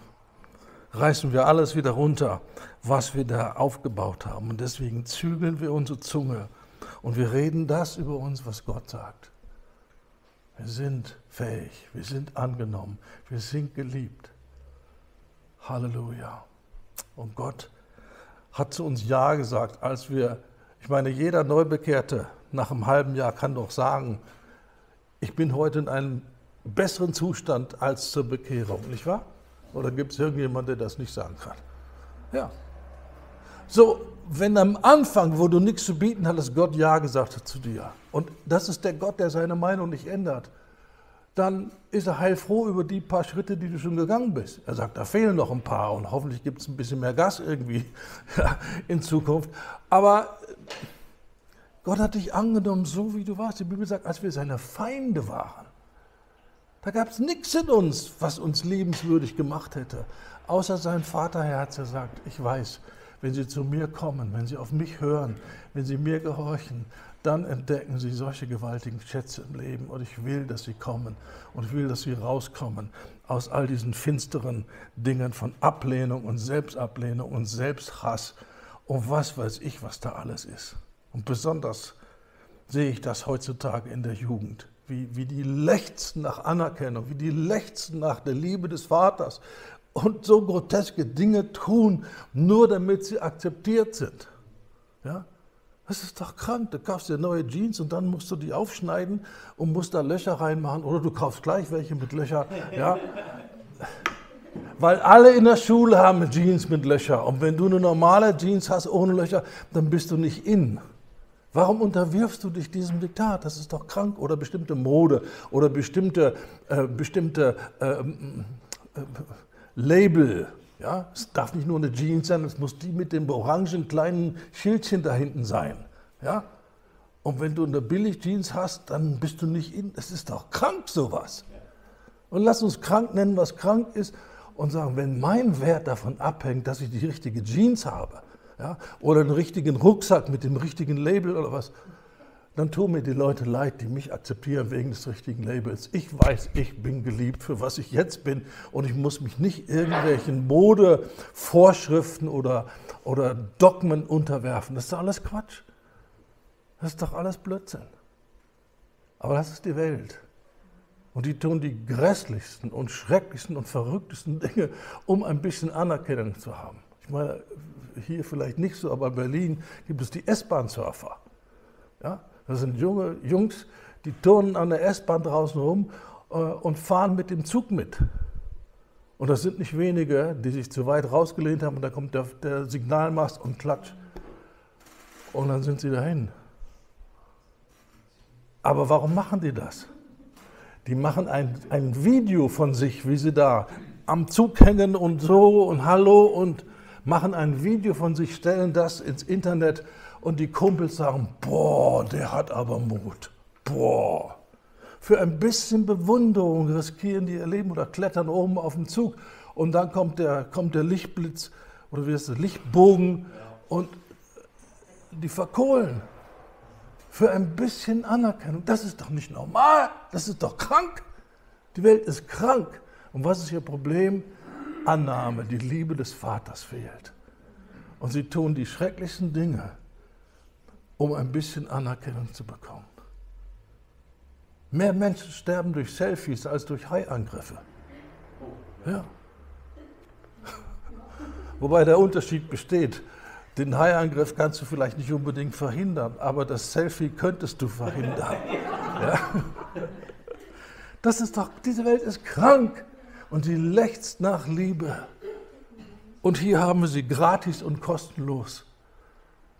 reißen wir alles wieder runter, was wir da aufgebaut haben. Und deswegen zügeln wir unsere Zunge und wir reden das über uns, was Gott sagt. Wir sind fähig, wir sind angenommen, wir sind geliebt. Halleluja. Und Gott hat zu uns Ja gesagt, als wir, ich meine, jeder Neubekehrte nach einem halben Jahr kann doch sagen, ich bin heute in einem besseren Zustand als zur Bekehrung, nicht wahr? Oder gibt es irgendjemanden, der das nicht sagen kann? Ja. So, wenn am Anfang, wo du nichts zu bieten hattest, Gott Ja gesagt hat zu dir, und das ist der Gott, der seine Meinung nicht ändert, dann ist er heilfroh über die paar Schritte, die du schon gegangen bist. Er sagt, da fehlen noch ein paar und hoffentlich gibt es ein bisschen mehr Gas irgendwie in Zukunft. Aber Gott hat dich angenommen, so wie du warst. Die Bibel sagt, als wir seine Feinde waren. Da gab es nichts in uns, was uns liebenswürdig gemacht hätte, außer sein Vaterherz, der sagt, ich weiß, wenn sie zu mir kommen, wenn sie auf mich hören, wenn sie mir gehorchen, dann entdecken sie solche gewaltigen Schätze im Leben und ich will, dass sie kommen und ich will, dass sie rauskommen aus all diesen finsteren Dingen von Ablehnung und Selbsthass und was weiß ich, was da alles ist. Und besonders sehe ich das heutzutage in der Jugend. Wie die lechzen nach Anerkennung, wie die lechzen nach der Liebe des Vaters und so groteske Dinge tun, nur damit sie akzeptiert sind. Ja? Das ist doch krank. Du kaufst dir neue Jeans und dann musst du die aufschneiden und musst da Löcher reinmachen oder du kaufst gleich welche mit Löcher. Ja? Weil alle in der Schule haben Jeans mit Löcher und wenn du eine normale Jeans hast ohne Löcher, dann bist du nicht in. Warum unterwirfst du dich diesem Diktat? Das ist doch krank. Oder bestimmte Mode oder bestimmte Label. Ja? Es darf nicht nur eine Jeans sein, es muss die mit dem orangen kleinen Schildchen da hinten sein. Ja? Und wenn du eine Billig-Jeans hast, dann bist du nicht in. Es ist doch krank, sowas. Und lass uns krank nennen, was krank ist und sagen, wenn mein Wert davon abhängt, dass ich die richtige Jeans habe, ja, oder einen richtigen Rucksack mit dem richtigen Label oder was, dann tun mir die Leute leid, die mich akzeptieren wegen des richtigen Labels. Ich weiß, ich bin geliebt für was ich jetzt bin und ich muss mich nicht irgendwelchen Modevorschriften oder Dogmen unterwerfen. Das ist doch alles Quatsch. Das ist doch alles Blödsinn. Aber das ist die Welt. Und die tun die grässlichsten und schrecklichsten und verrücktesten Dinge, um ein bisschen Anerkennung zu haben. Ich meine, hier vielleicht nicht so, aber in Berlin gibt es die S-Bahn-Surfer. Ja? Das sind junge Jungs, die turnen an der S-Bahn draußen rum und fahren mit dem Zug mit. Und das sind nicht wenige, die sich zu weit rausgelehnt haben und da kommt der Signalmast und klatscht. Und dann sind sie dahin. Aber warum machen die das? Die machen ein Video von sich, wie sie da am Zug hängen und so und hallo und machen ein Video von sich, stellen das ins Internet und die Kumpels sagen, boah, der hat aber Mut, boah. Für ein bisschen Bewunderung riskieren die ihr Leben oder klettern oben auf den Zug und dann kommt der Lichtblitz oder wie heißt das, Lichtbogen und die verkohlen. Für ein bisschen Anerkennung. Das ist doch nicht normal, das ist doch krank. Die Welt ist krank. Und was ist ihr Problem? Annahme, die Liebe des Vaters fehlt. Und sie tun die schrecklichsten Dinge, um ein bisschen Anerkennung zu bekommen. Mehr Menschen sterben durch Selfies als durch Haiangriffe. Ja. Wobei der Unterschied besteht. Den Haiangriff kannst du vielleicht nicht unbedingt verhindern, aber das Selfie könntest du verhindern. Ja. Das ist doch, diese Welt ist krank und sie lechzt nach Liebe. Und hier haben wir sie gratis und kostenlos.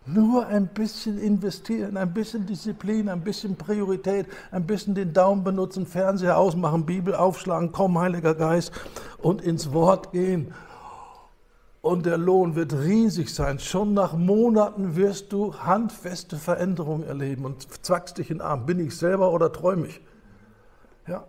Nur ein bisschen investieren, ein bisschen Disziplin, ein bisschen Priorität, ein bisschen den Daumen benutzen, Fernseher ausmachen, Bibel aufschlagen, komm, Heiliger Geist, und ins Wort gehen. Und der Lohn wird riesig sein. Schon nach Monaten wirst du handfeste Veränderungen erleben und zwackst dich in den Arm. Bin ich selber oder träume ich? Ja.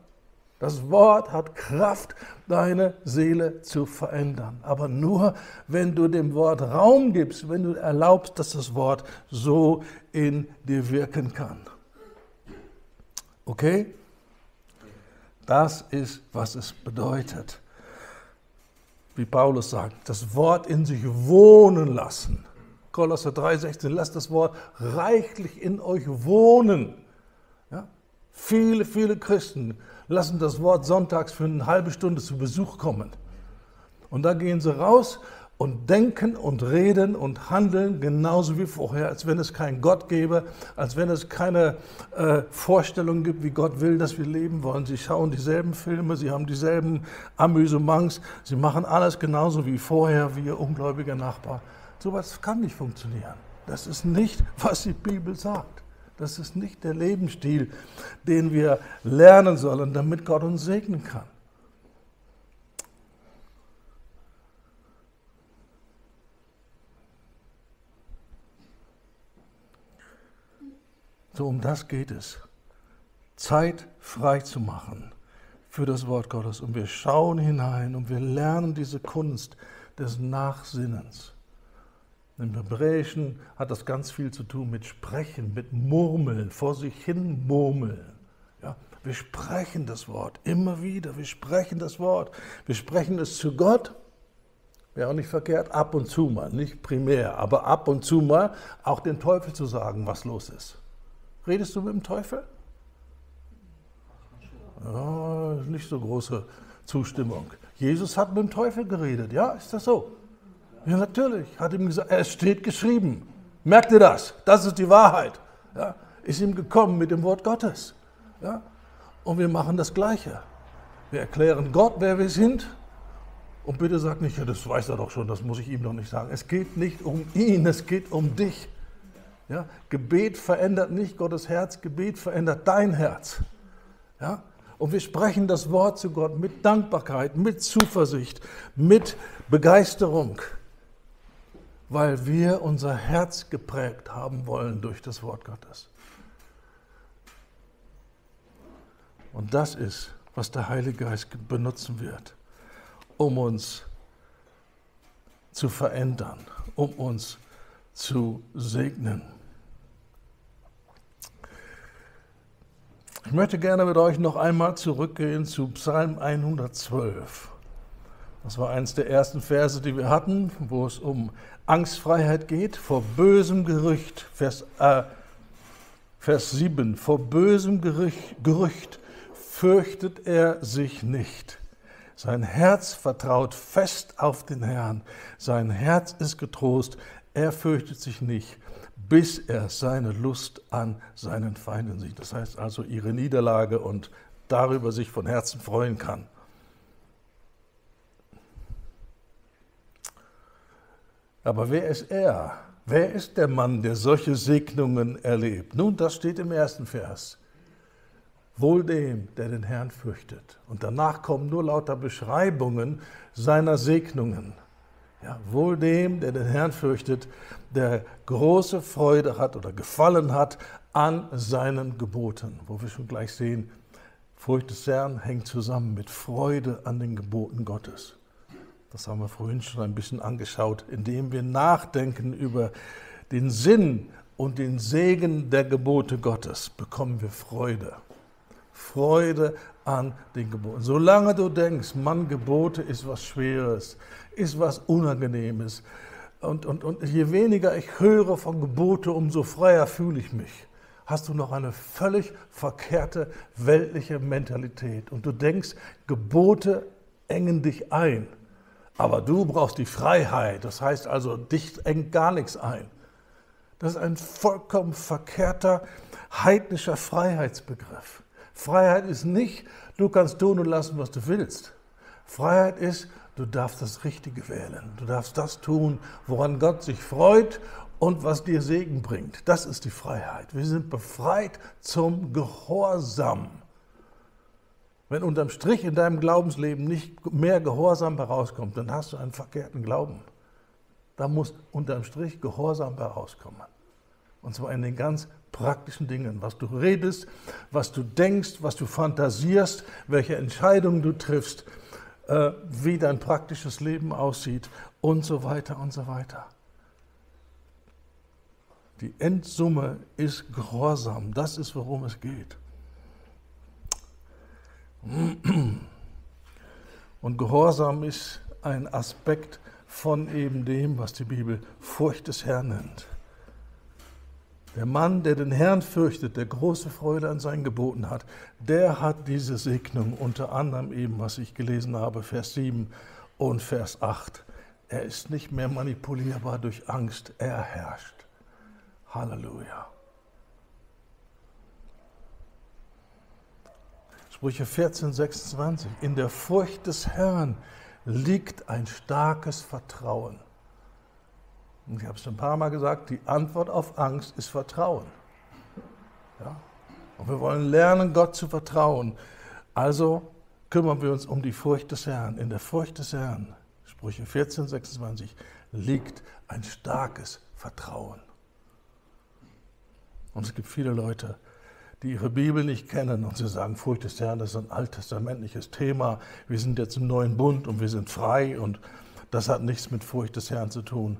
Das Wort hat Kraft, deine Seele zu verändern. Aber nur, wenn du dem Wort Raum gibst, wenn du erlaubst, dass das Wort so in dir wirken kann. Okay? Das ist, was es bedeutet. Wie Paulus sagt, das Wort in sich wohnen lassen. Kolosser 3,16, lasst das Wort reichlich in euch wohnen. Ja? Viele, viele Christen lassen das Wort sonntags für eine halbe Stunde zu Besuch kommen. Und da gehen sie raus und denken und reden und handeln genauso wie vorher, als wenn es keinen Gott gäbe, als wenn es keine Vorstellung gibt, wie Gott will, dass wir leben wollen. Sie schauen dieselben Filme, sie haben dieselben Amüsements, sie machen alles genauso wie vorher, wie ihr ungläubiger Nachbar. So etwas kann nicht funktionieren. Das ist nicht, was die Bibel sagt. Das ist nicht der Lebensstil, den wir lernen sollen, damit Gott uns segnen kann. So, um das geht es. Zeit frei zu machen für das Wort Gottes. Und wir schauen hinein und wir lernen diese Kunst des Nachsinnens. Im Hebräischen hat das ganz viel zu tun mit Sprechen, mit Murmeln, vor sich hin murmeln. Ja, wir sprechen das Wort immer wieder, wir sprechen das Wort. Wir sprechen es zu Gott. Wäre auch nicht verkehrt, ab und zu mal, nicht primär, aber ab und zu mal auch dem Teufel zu sagen, was los ist. Redest du mit dem Teufel? Ja, nicht so große Zustimmung. Jesus hat mit dem Teufel geredet, ja, ist das so? Ja, natürlich, hat ihm gesagt, es steht geschrieben. Merkt ihr das? Das ist die Wahrheit. Ja, ist ihm gekommen mit dem Wort Gottes. Ja, und wir machen das Gleiche. Wir erklären Gott, wer wir sind. Und bitte sag nicht, ja, das weiß er doch schon, das muss ich ihm doch nicht sagen. Es geht nicht um ihn, es geht um dich. Ja, Gebet verändert nicht Gottes Herz, Gebet verändert dein Herz. Ja? Und wir sprechen das Wort zu Gott mit Dankbarkeit, mit Zuversicht, mit Begeisterung, weil wir unser Herz geprägt haben wollen durch das Wort Gottes. Und das ist, was der Heilige Geist benutzen wird, um uns zu verändern, um uns zu segnen. Ich möchte gerne mit euch noch einmal zurückgehen zu Psalm 112. Das war eines der ersten Verse, die wir hatten, wo es um Angstfreiheit geht, vor bösem Gerücht, Vers 7, vor bösem Gerücht fürchtet er sich nicht. Sein Herz vertraut fest auf den Herrn, sein Herz ist getrost, er fürchtet sich nicht, bis er seine Lust an seinen Feinden sieht. Das heißt also ihre Niederlage und darüber sich von Herzen freuen kann. Aber wer ist er? Wer ist der Mann, der solche Segnungen erlebt? Nun, das steht im ersten Vers. Wohl dem, der den Herrn fürchtet. Und danach kommen nur lauter Beschreibungen seiner Segnungen. Ja, wohl dem, der den Herrn fürchtet, der große Freude hat oder Gefallen hat an seinen Geboten. Wo wir schon gleich sehen, Furcht des Herrn hängt zusammen mit Freude an den Geboten Gottes. Das haben wir vorhin schon ein bisschen angeschaut, indem wir nachdenken über den Sinn und den Segen der Gebote Gottes, bekommen wir Freude. Freude an den Geboten. Solange du denkst, Mann, Gebote ist was Schweres, ist was Unangenehmes. Und je weniger ich höre von Gebote, umso freier fühle ich mich. Hast du noch eine völlig verkehrte weltliche Mentalität. Und du denkst, Gebote engen dich ein. Aber du brauchst die Freiheit. Das heißt also, dich engt gar nichts ein. Das ist ein vollkommen verkehrter, heidnischer Freiheitsbegriff. Freiheit ist nicht, du kannst tun und lassen, was du willst. Freiheit ist, du darfst das Richtige wählen. Du darfst das tun, woran Gott sich freut und was dir Segen bringt. Das ist die Freiheit. Wir sind befreit zum Gehorsam. Wenn unterm Strich in deinem Glaubensleben nicht mehr Gehorsam herauskommt, dann hast du einen verkehrten Glauben. Da muss unterm Strich Gehorsam herauskommen. Und zwar in den ganz praktischen Dingen, was du redest, was du denkst, was du fantasierst, welche Entscheidungen du triffst, wie dein praktisches Leben aussieht und so weiter und so weiter. Die Endsumme ist Gehorsam. Das ist, worum es geht. Und Gehorsam ist ein Aspekt von eben dem, was die Bibel Furcht des Herrn nennt. Der Mann, der den Herrn fürchtet, der große Freude an seinen Geboten hat, der hat diese Segnung, unter anderem eben, was ich gelesen habe, Vers 7 und Vers 8. Er ist nicht mehr manipulierbar durch Angst, er herrscht. Halleluja. Sprüche 14, 26. In der Furcht des Herrn liegt ein starkes Vertrauen. Und ich habe es ein paar Mal gesagt, die Antwort auf Angst ist Vertrauen. Ja? Und wir wollen lernen, Gott zu vertrauen. Also kümmern wir uns um die Furcht des Herrn. In der Furcht des Herrn, Sprüche 14, 26, liegt ein starkes Vertrauen. Und es gibt viele Leute, die ihre Bibel nicht kennen und sie sagen, Furcht des Herrn, das ist ein alttestamentliches Thema. Wir sind jetzt im neuen Bund und wir sind frei und das hat nichts mit Furcht des Herrn zu tun.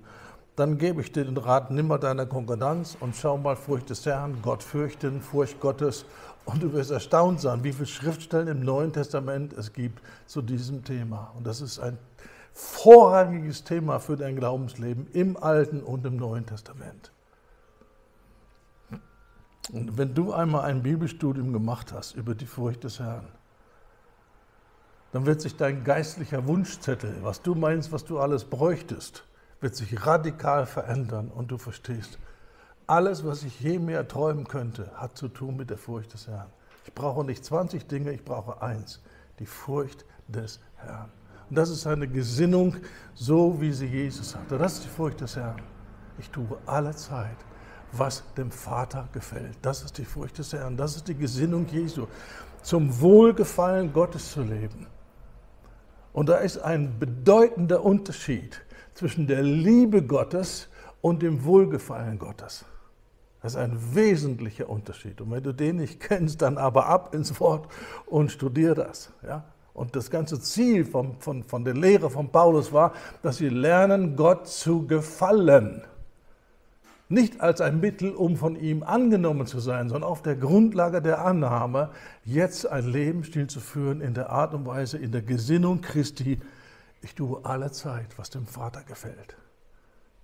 Dann gebe ich dir den Rat, nimm mal deine Konkordanz und schau mal Furcht des Herrn, Gott fürchten, Furcht Gottes. Und du wirst erstaunt sein, wie viele Schriftstellen im Neuen Testament es gibt zu diesem Thema. Und das ist ein vorrangiges Thema für dein Glaubensleben im Alten und im Neuen Testament. Und wenn du einmal ein Bibelstudium gemacht hast über die Furcht des Herrn, dann wird sich dein geistlicher Wunschzettel, was du meinst, was du alles bräuchtest, wird sich radikal verändern und du verstehst, alles, was ich je mehr träumen könnte, hat zu tun mit der Furcht des Herrn. Ich brauche nicht 20 Dinge, ich brauche eins, die Furcht des Herrn. Und das ist eine Gesinnung, so wie sie Jesus hatte. Das ist die Furcht des Herrn. Ich tue alle Zeit, was dem Vater gefällt. Das ist die Furcht des Herrn, das ist die Gesinnung Jesu, zum Wohlgefallen Gottes zu leben. Und da ist ein bedeutender Unterschied zwischen der Liebe Gottes und dem Wohlgefallen Gottes. Das ist ein wesentlicher Unterschied. Und wenn du den nicht kennst, dann aber ab ins Wort und studier das. Ja? Und das ganze Ziel von der Lehre von Paulus war, dass sie lernen, Gott zu gefallen. Nicht als ein Mittel, um von ihm angenommen zu sein, sondern auf der Grundlage der Annahme, jetzt ein Lebensstil zu führen in der Art und Weise, in der Gesinnung Christi. Ich tue alle Zeit, was dem Vater gefällt.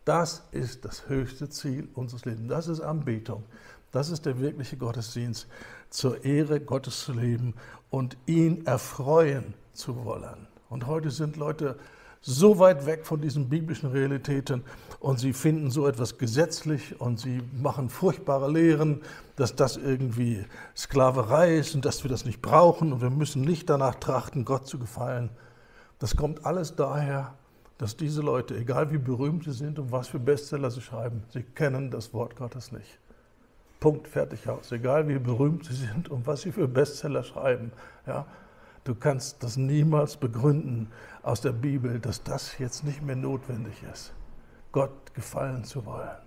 Das ist das höchste Ziel unseres Lebens. Das ist Anbetung. Das ist der wirkliche Gottesdienst, zur Ehre Gottes zu leben und ihn erfreuen zu wollen. Und heute sind Leute so weit weg von diesen biblischen Realitäten und sie finden so etwas gesetzlich und sie machen furchtbare Lehren, dass das irgendwie Sklaverei ist und dass wir das nicht brauchen und wir müssen nicht danach trachten, Gott zu gefallen. Das kommt alles daher, dass diese Leute, egal wie berühmt sie sind und was für Bestseller sie schreiben, sie kennen das Wort Gottes nicht. Punkt, fertig, aus. Egal wie berühmt sie sind und was sie für Bestseller schreiben, ja. Du kannst das niemals begründen aus der Bibel, dass das jetzt nicht mehr notwendig ist, Gott gefallen zu wollen.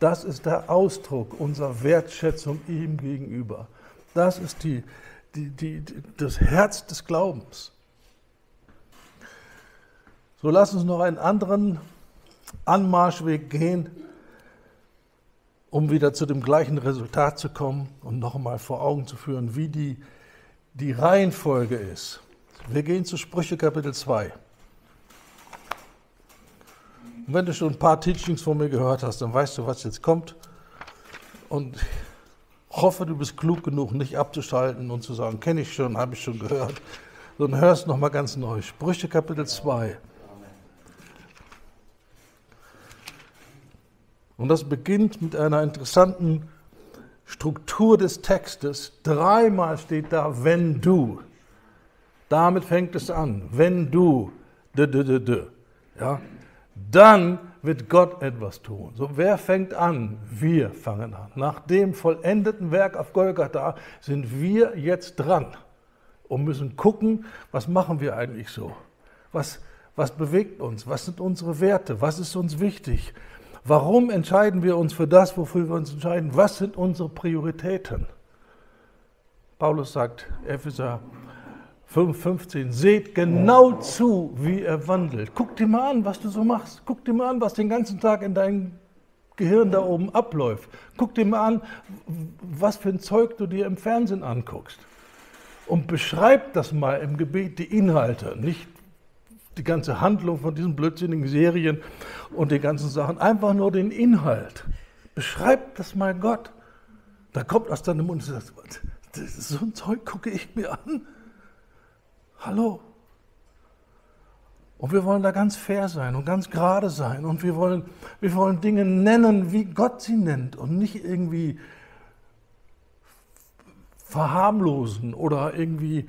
Das ist der Ausdruck unserer Wertschätzung ihm gegenüber. Das ist das Herz des Glaubens. So, lass uns noch einen anderen Anmarschweg gehen, um wieder zu dem gleichen Resultat zu kommen und nochmal vor Augen zu führen, wie die Reihenfolge ist. Wir gehen zu Sprüche Kapitel 2. Und wenn du schon ein paar Teachings von mir gehört hast, dann weißt du, was jetzt kommt. Und ich hoffe, du bist klug genug, nicht abzuschalten und zu sagen, kenne ich schon, habe ich schon gehört. Sondern hörst nochmal ganz neu. Sprüche Kapitel 2. Und das beginnt mit einer interessanten Struktur des Textes. Dreimal steht da, wenn du. Damit fängt es an. Wenn du. Ja? Dann wird Gott etwas tun. So, wer fängt an? Wir fangen an. Nach dem vollendeten Werk auf Golgatha sind wir jetzt dran und müssen gucken, was machen wir eigentlich so? Was bewegt uns? Was sind unsere Werte? Was ist uns wichtig? Warum entscheiden wir uns für das, wofür wir uns entscheiden? Was sind unsere Prioritäten? Paulus sagt, Epheser 5,15, seht genau zu, wie er wandelt. Guck dir mal an, was du so machst. Guck dir mal an, was den ganzen Tag in deinem Gehirn da oben abläuft. Guck dir mal an, was für ein Zeug du dir im Fernsehen anguckst. Und beschreib das mal im Gebet, die Inhalte, nicht die ganze Handlung von diesen blödsinnigen Serien und den ganzen Sachen, einfach nur den Inhalt. Beschreib das mal Gott. Da kommt aus deinem Mund und sagt, so ein Zeug gucke ich mir an. Hallo. Und wir wollen da ganz fair sein und ganz gerade sein. Und wir wollen Dinge nennen, wie Gott sie nennt und nicht irgendwie verharmlosen oder irgendwie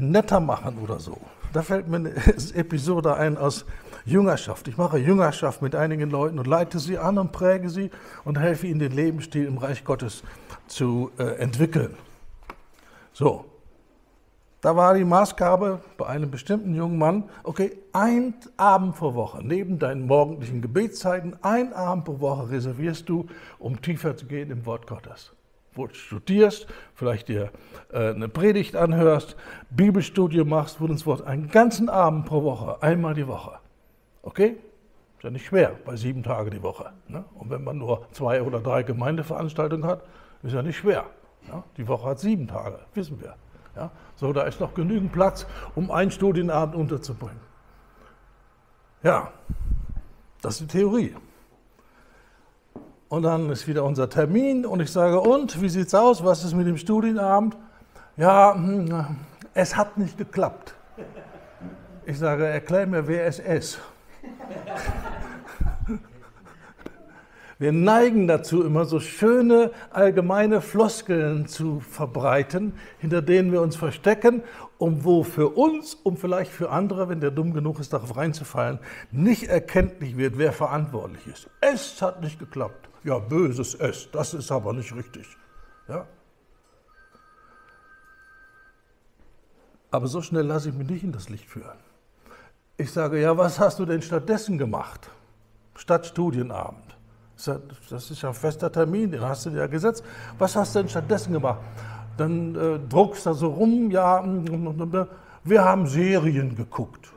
netter machen oder so. Da fällt mir eine Episode ein aus Jüngerschaft. Ich mache Jüngerschaft mit einigen Leuten und leite sie an und präge sie und helfe ihnen, den Lebensstil im Reich Gottes zu entwickeln. So. Da war die Maßgabe bei einem bestimmten jungen Mann, okay, ein Abend pro Woche, neben deinen morgendlichen Gebetszeiten, ein Abend pro Woche reservierst du, um tiefer zu gehen im Wort Gottes. Wo du studierst, vielleicht dir eine Predigt anhörst, Bibelstudie machst, wo du ins Wort, einen ganzen Abend pro Woche, einmal die Woche. Okay? Ist ja nicht schwer bei 7 Tagen die Woche. Ne? Und wenn man nur 2 oder 3 Gemeindeveranstaltungen hat, ist ja nicht schwer. Ja? Die Woche hat 7 Tage, wissen wir. Ja, so, da ist noch genügend Platz, um einen Studienabend unterzubringen. Ja, das ist die Theorie. Und dann ist wieder unser Termin und ich sage, und, wie sieht's aus, was ist mit dem Studienabend? Ja, es hat nicht geklappt. Ich sage, erklär mir, wer es ist. Wir neigen dazu, immer so schöne, allgemeine Floskeln zu verbreiten, hinter denen wir uns verstecken, um wo für uns, um vielleicht für andere, wenn der dumm genug ist, darauf reinzufallen, nicht erkenntlich wird, wer verantwortlich ist. Es hat nicht geklappt. Ja, böses Es, das ist aber nicht richtig. Ja? Aber so schnell lasse ich mich nicht in das Licht führen. Ich sage, ja, was hast du denn stattdessen gemacht? Statt Studienabend. Das ist ja ein fester Termin, den hast du dir ja gesetzt. Was hast du denn stattdessen gemacht? Dann druckst du da so rum, ja, wir haben Serien geguckt.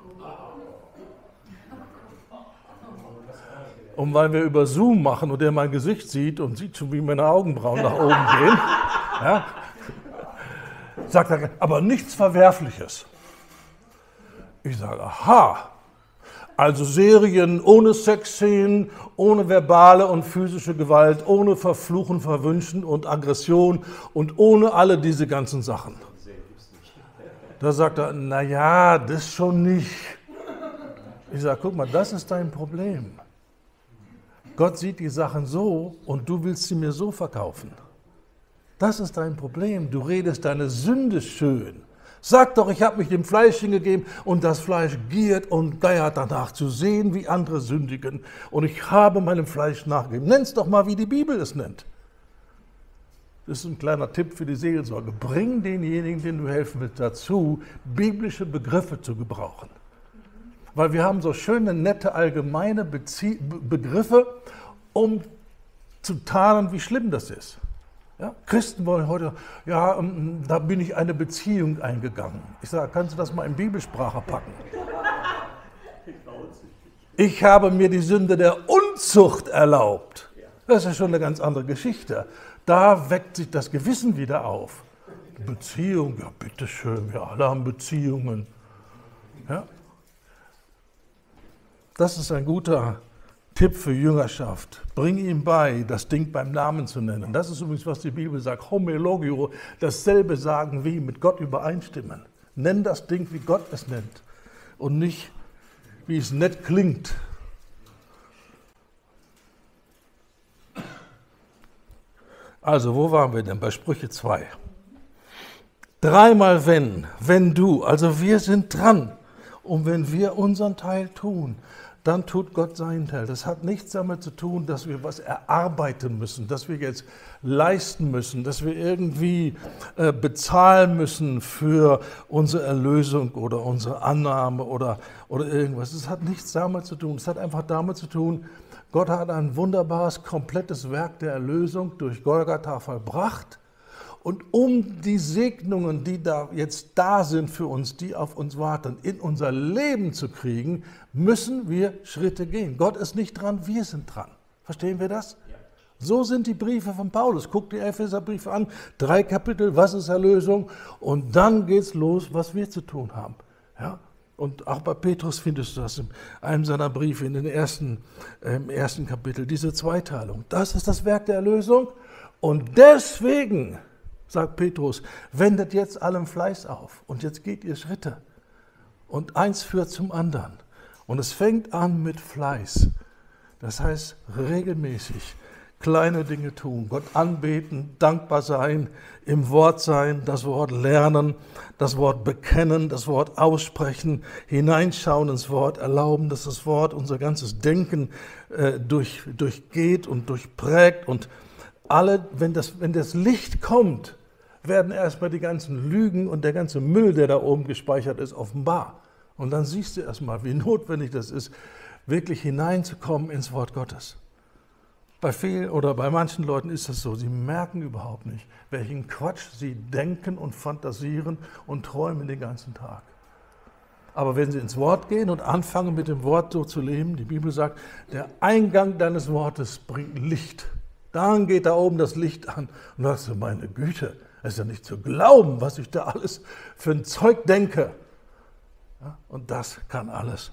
Und weil wir über Zoom machen und der mein Gesicht sieht und sieht schon, wie meine Augenbrauen nach oben gehen, ja, sagt er, aber nichts Verwerfliches. Ich sage, aha. Also Serien ohne Sexszenen, ohne verbale und physische Gewalt, ohne Verfluchen, Verwünschen und Aggression und ohne alle diese ganzen Sachen. Da sagt er, naja, das schon nicht. Ich sage, guck mal, das ist dein Problem. Gott sieht die Sachen so und du willst sie mir so verkaufen. Das ist dein Problem. Du redest deine Sünde schön. Sag doch, ich habe mich dem Fleisch hingegeben und das Fleisch giert und geiert danach zu sehen, wie andere sündigen. Und ich habe meinem Fleisch nachgegeben. Nenn's doch mal, wie die Bibel es nennt. Das ist ein kleiner Tipp für die Seelsorge. Bring denjenigen, denen du helfen willst, dazu, biblische Begriffe zu gebrauchen. Weil wir haben so schöne, nette, allgemeine Begriffe, um zu tarnen, wie schlimm das ist. Ja? Christen wollen heute, ja, da bin ich eine Beziehung eingegangen. Ich sage, kannst du das mal in Bibelsprache packen? Ich habe mir die Sünde der Unzucht erlaubt. Das ist ja schon eine ganz andere Geschichte. Da weckt sich das Gewissen wieder auf. Beziehung, ja bitteschön, wir alle haben Beziehungen. Ja? Das ist ein guter Tipp für Jüngerschaft. Bring ihm bei, das Ding beim Namen zu nennen. Das ist übrigens, was die Bibel sagt, Homologio, dasselbe sagen wie, mit Gott übereinstimmen. Nenn das Ding, wie Gott es nennt und nicht, wie es nett klingt. Also, wo waren wir denn? Bei Sprüche 2. Dreimal wenn du. Also wir sind dran. Und wenn wir unseren Teil tun, dann tut Gott seinen Teil. Das hat nichts damit zu tun, dass wir was erarbeiten müssen, dass wir jetzt leisten müssen, dass wir irgendwie bezahlen müssen für unsere Erlösung oder unsere Annahme oder irgendwas. Das hat nichts damit zu tun. Es hat einfach damit zu tun, Gott hat ein wunderbares, komplettes Werk der Erlösung durch Golgatha vollbracht. Und um die Segnungen, die da jetzt da sind für uns, die auf uns warten, in unser Leben zu kriegen, müssen wir Schritte gehen. Gott ist nicht dran, wir sind dran. Verstehen wir das? Ja. So sind die Briefe von Paulus. Guck die Epheserbriefe an, 3 Kapitel, was ist Erlösung? Und dann geht's los, was wir zu tun haben. Ja? Und auch bei Petrus findest du das in einem seiner Briefe, in den im ersten Kapitel, diese Zweiteilung. Das ist das Werk der Erlösung. Und deswegen, sagt Petrus, wendet jetzt allen Fleiß auf. Und jetzt geht ihr Schritte. Und eins führt zum anderen. Und es fängt an mit Fleiß. Das heißt, regelmäßig kleine Dinge tun, Gott anbeten, dankbar sein, im Wort sein, das Wort lernen, das Wort bekennen, das Wort aussprechen, hineinschauen ins Wort, erlauben, dass das Wort unser ganzes Denken durchgeht und durchprägt. Und alle, wenn das Licht kommt, werden erstmal die ganzen Lügen und der ganze Müll, der da oben gespeichert ist, offenbar. Und dann siehst du erstmal, wie notwendig das ist, wirklich hineinzukommen ins Wort Gottes. Bei vielen oder bei manchen Leuten ist das so, sie merken überhaupt nicht, welchen Quatsch sie denken und fantasieren und träumen den ganzen Tag. Aber wenn sie ins Wort gehen und anfangen, mit dem Wort so zu leben, die Bibel sagt, der Eingang deines Wortes bringt Licht. Dann geht da oben das Licht an und sagst du, meine Güte, es ist ja nicht zu glauben, was ich da alles für ein Zeug denke. Ja, und das kann alles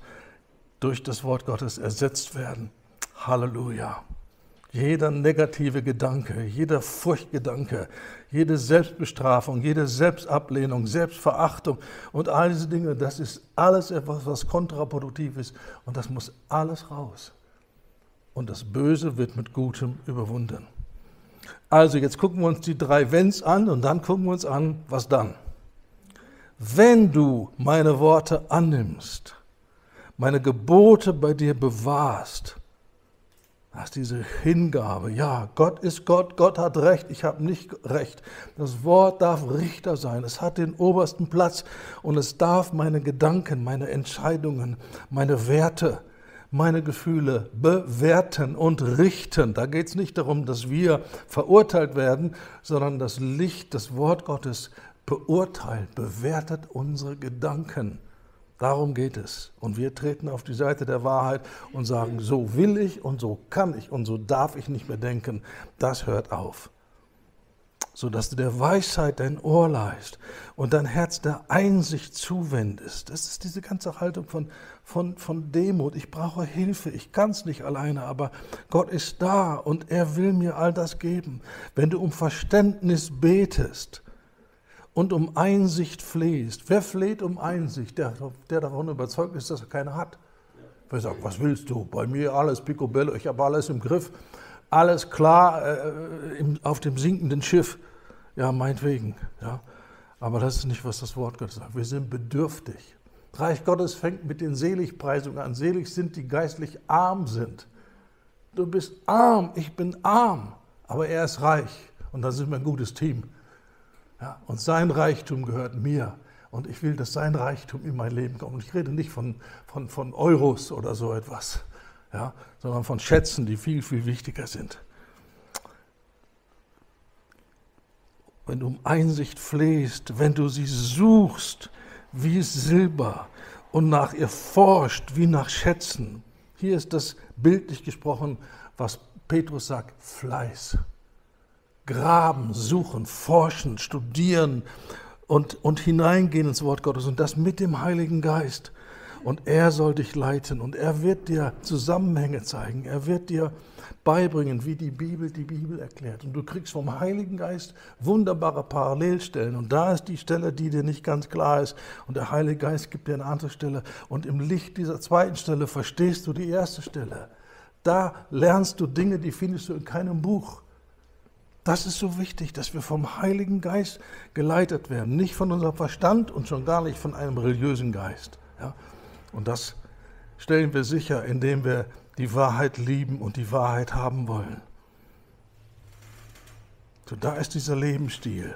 durch das Wort Gottes ersetzt werden. Halleluja. Jeder negative Gedanke, jeder Furchtgedanke, jede Selbstbestrafung, jede Selbstablehnung, Selbstverachtung und all diese Dinge, das ist alles etwas, was kontraproduktiv ist und das muss alles raus. Und das Böse wird mit Gutem überwunden. Also jetzt gucken wir uns die drei Wenns an und dann gucken wir uns an, was dann. Wenn du meine Worte annimmst, meine Gebote bei dir bewahrst, hast diese Hingabe, ja, Gott ist Gott, Gott hat Recht, ich habe nicht Recht. Das Wort darf Richter sein, es hat den obersten Platz und es darf meine Gedanken, meine Entscheidungen, meine Werte, meine Gefühle bewerten und richten. Da geht es nicht darum, dass wir verurteilt werden, sondern das Licht, das Wort Gottes beurteilt, bewertet unsere Gedanken. Darum geht es. Und wir treten auf die Seite der Wahrheit und sagen, so will ich und so kann ich und so darf ich nicht mehr denken. Das hört auf. Sodass du der Weisheit dein Ohr leihst und dein Herz der Einsicht zuwendest. Das ist diese ganze Haltung von Demut. Ich brauche Hilfe, ich kann es nicht alleine, aber Gott ist da und er will mir all das geben. Wenn du um Verständnis betest und um Einsicht flehst, wer fleht um Einsicht? Der davon überzeugt ist, dass er keine hat. Wer sagt, was willst du? Bei mir alles picobello, ich habe alles im Griff. Alles klar auf dem sinkenden Schiff. Ja, meinetwegen. Ja. Aber das ist nicht, was das Wort Gottes sagt. Wir sind bedürftig. Reich Gottes fängt mit den Seligpreisungen an. Selig sind, die geistlich arm sind. Du bist arm, ich bin arm, aber er ist reich. und dann sind wir ein gutes Team. Ja, und sein Reichtum gehört mir. Und ich will, dass sein Reichtum in mein Leben kommt. Und ich rede nicht von Euros oder so etwas, ja, sondern von Schätzen, die viel, viel wichtiger sind. Wenn du um Einsicht flehst, wenn du sie suchst wie Silber und nach ihr forscht wie nach Schätzen. Hier ist das bildlich gesprochen, was Petrus sagt, Fleiß. Graben, suchen, forschen, studieren und hineingehen ins Wort Gottes und das mit dem Heiligen Geist. Und er soll dich leiten und er wird dir Zusammenhänge zeigen. Er wird dir beibringen, wie die Bibel erklärt. Und du kriegst vom Heiligen Geist wunderbare Parallelstellen. Und da ist die Stelle, die dir nicht ganz klar ist. Und der Heilige Geist gibt dir eine andere Stelle. Und im Licht dieser zweiten Stelle verstehst du die erste Stelle. Da lernst du Dinge, die findest du in keinem Buch. Das ist so wichtig, dass wir vom Heiligen Geist geleitet werden. Nicht von unserem Verstand und schon gar nicht von einem religiösen Geist. Ja? Und das stellen wir sicher, indem wir die Wahrheit lieben und die Wahrheit haben wollen. So, da ist dieser Lebensstil.